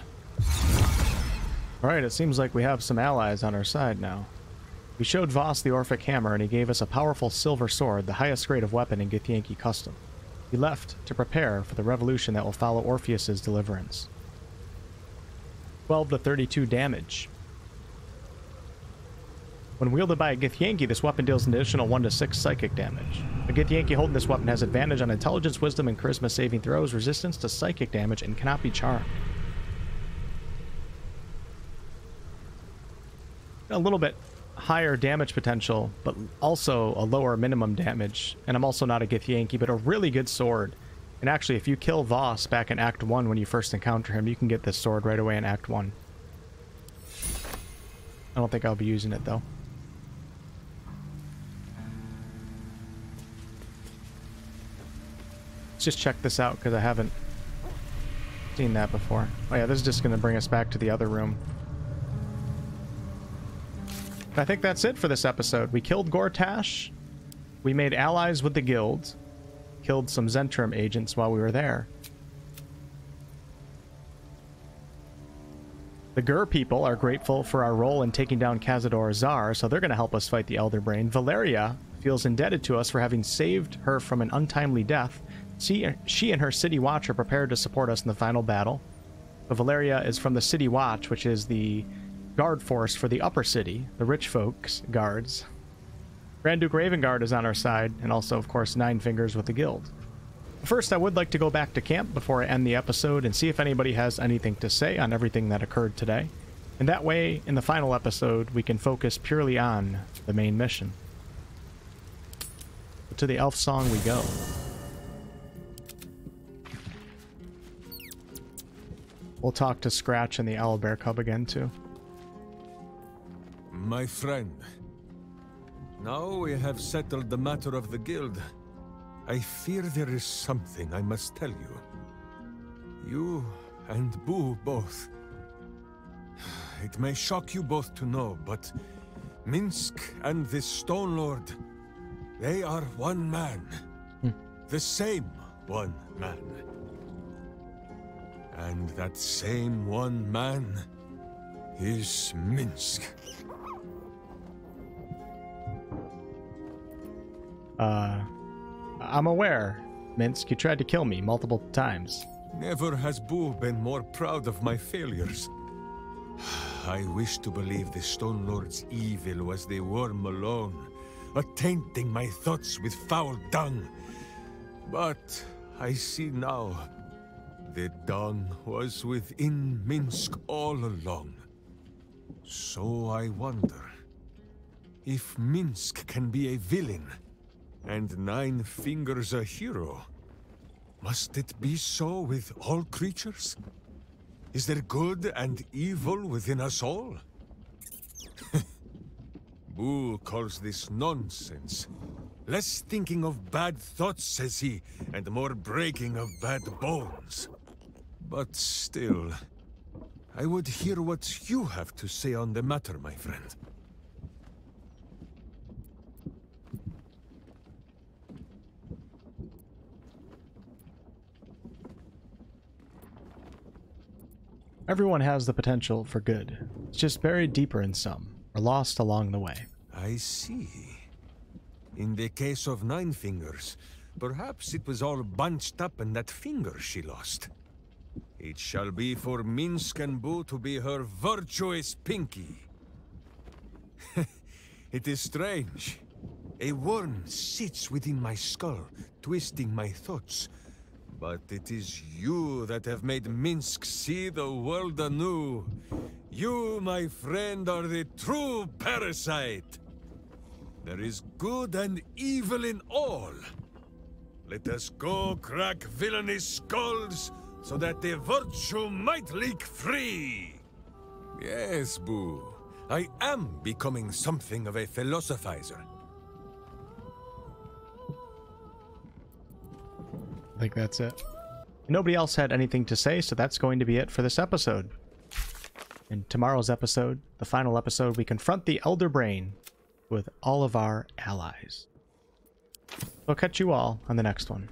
Alright, it seems like we have some allies on our side now. We showed Voss the Orphic Hammer and he gave us a powerful silver sword, the highest grade of weapon in Githyanki custom. He left to prepare for the revolution that will follow Orpheus's deliverance. 12 to 32 damage. When wielded by a Githyanki, this weapon deals an additional 1 to 6 psychic damage. A Githyanki holding this weapon has advantage on intelligence, wisdom, and charisma saving throws, resistance to psychic damage, and cannot be charmed. A little bit higher damage potential, but also a lower minimum damage. And I'm also not a Githyanki, but a really good sword. And actually, if you kill Voss back in Act 1 when you first encounter him, you can get this sword right away in Act 1. I don't think I'll be using it, though. Let's just check this out because I haven't seen that before. Oh yeah, this is just going to bring us back to the other room. I think that's it for this episode. We killed Gortash. We made allies with the guild. Killed some Zhentarim agents while we were there. The Gur people are grateful for our role in taking down Khazad-dûr Azar, so they're going to help us fight the Elder Brain. Valeria feels indebted to us for having saved her from an untimely death. She and her City Watch are prepared to support us in the final battle. But Valeria is from the City Watch, which is the guard force for the upper city, the rich folks' guards. Grand Duke Ravenguard is on our side, and also, of course, Nine Fingers with the guild. First, I would like to go back to camp before I end the episode and see if anybody has anything to say on everything that occurred today. And that way, in the final episode, we can focus purely on the main mission. But to the elf song we go. We'll talk to Scratch and the Owlbear Cub again, too. My friend, now we have settled the matter of the guild. I fear there is something I must tell you. You and Boo both. It may shock you both to know, but Minsc and this Stone Lord, they are one man. The same one man. And that same one man is Minsc. I'm aware, Minsc, you tried to kill me multiple times. Never has Boo been more proud of my failures. I wish to believe the Stone Lord's evil was the worm alone, tainting my thoughts with foul dung. But I see now, the dung was within Minsc all along. So I wonder, if Minsc can be a villain, and Nine Fingers a hero, must it be so with all creatures? Is there good and evil within us all? Boo calls this nonsense. Less thinking of bad thoughts, says he, and more breaking of bad bones. But still, I would hear what you have to say on the matter, my friend. Everyone has the potential for good. It's just buried deeper in some, or lost along the way. I see. In the case of Nine Fingers, perhaps it was all bunched up in that finger she lost. It shall be for Minsc and Boo to be her virtuous pinky. It is strange. A worm sits within my skull, twisting my thoughts. But it is you that have made Minsc see the world anew. You, my friend, are the true parasite. There is good and evil in all. Let us go crack villainous skulls so that the virtue might leak free. Yes, Boo. I am becoming something of a philosophizer. I think that's it. Nobody else had anything to say, so that's going to be it for this episode. In tomorrow's episode, the final episode, we confront the Elder Brain with all of our allies. I'll catch you all on the next one.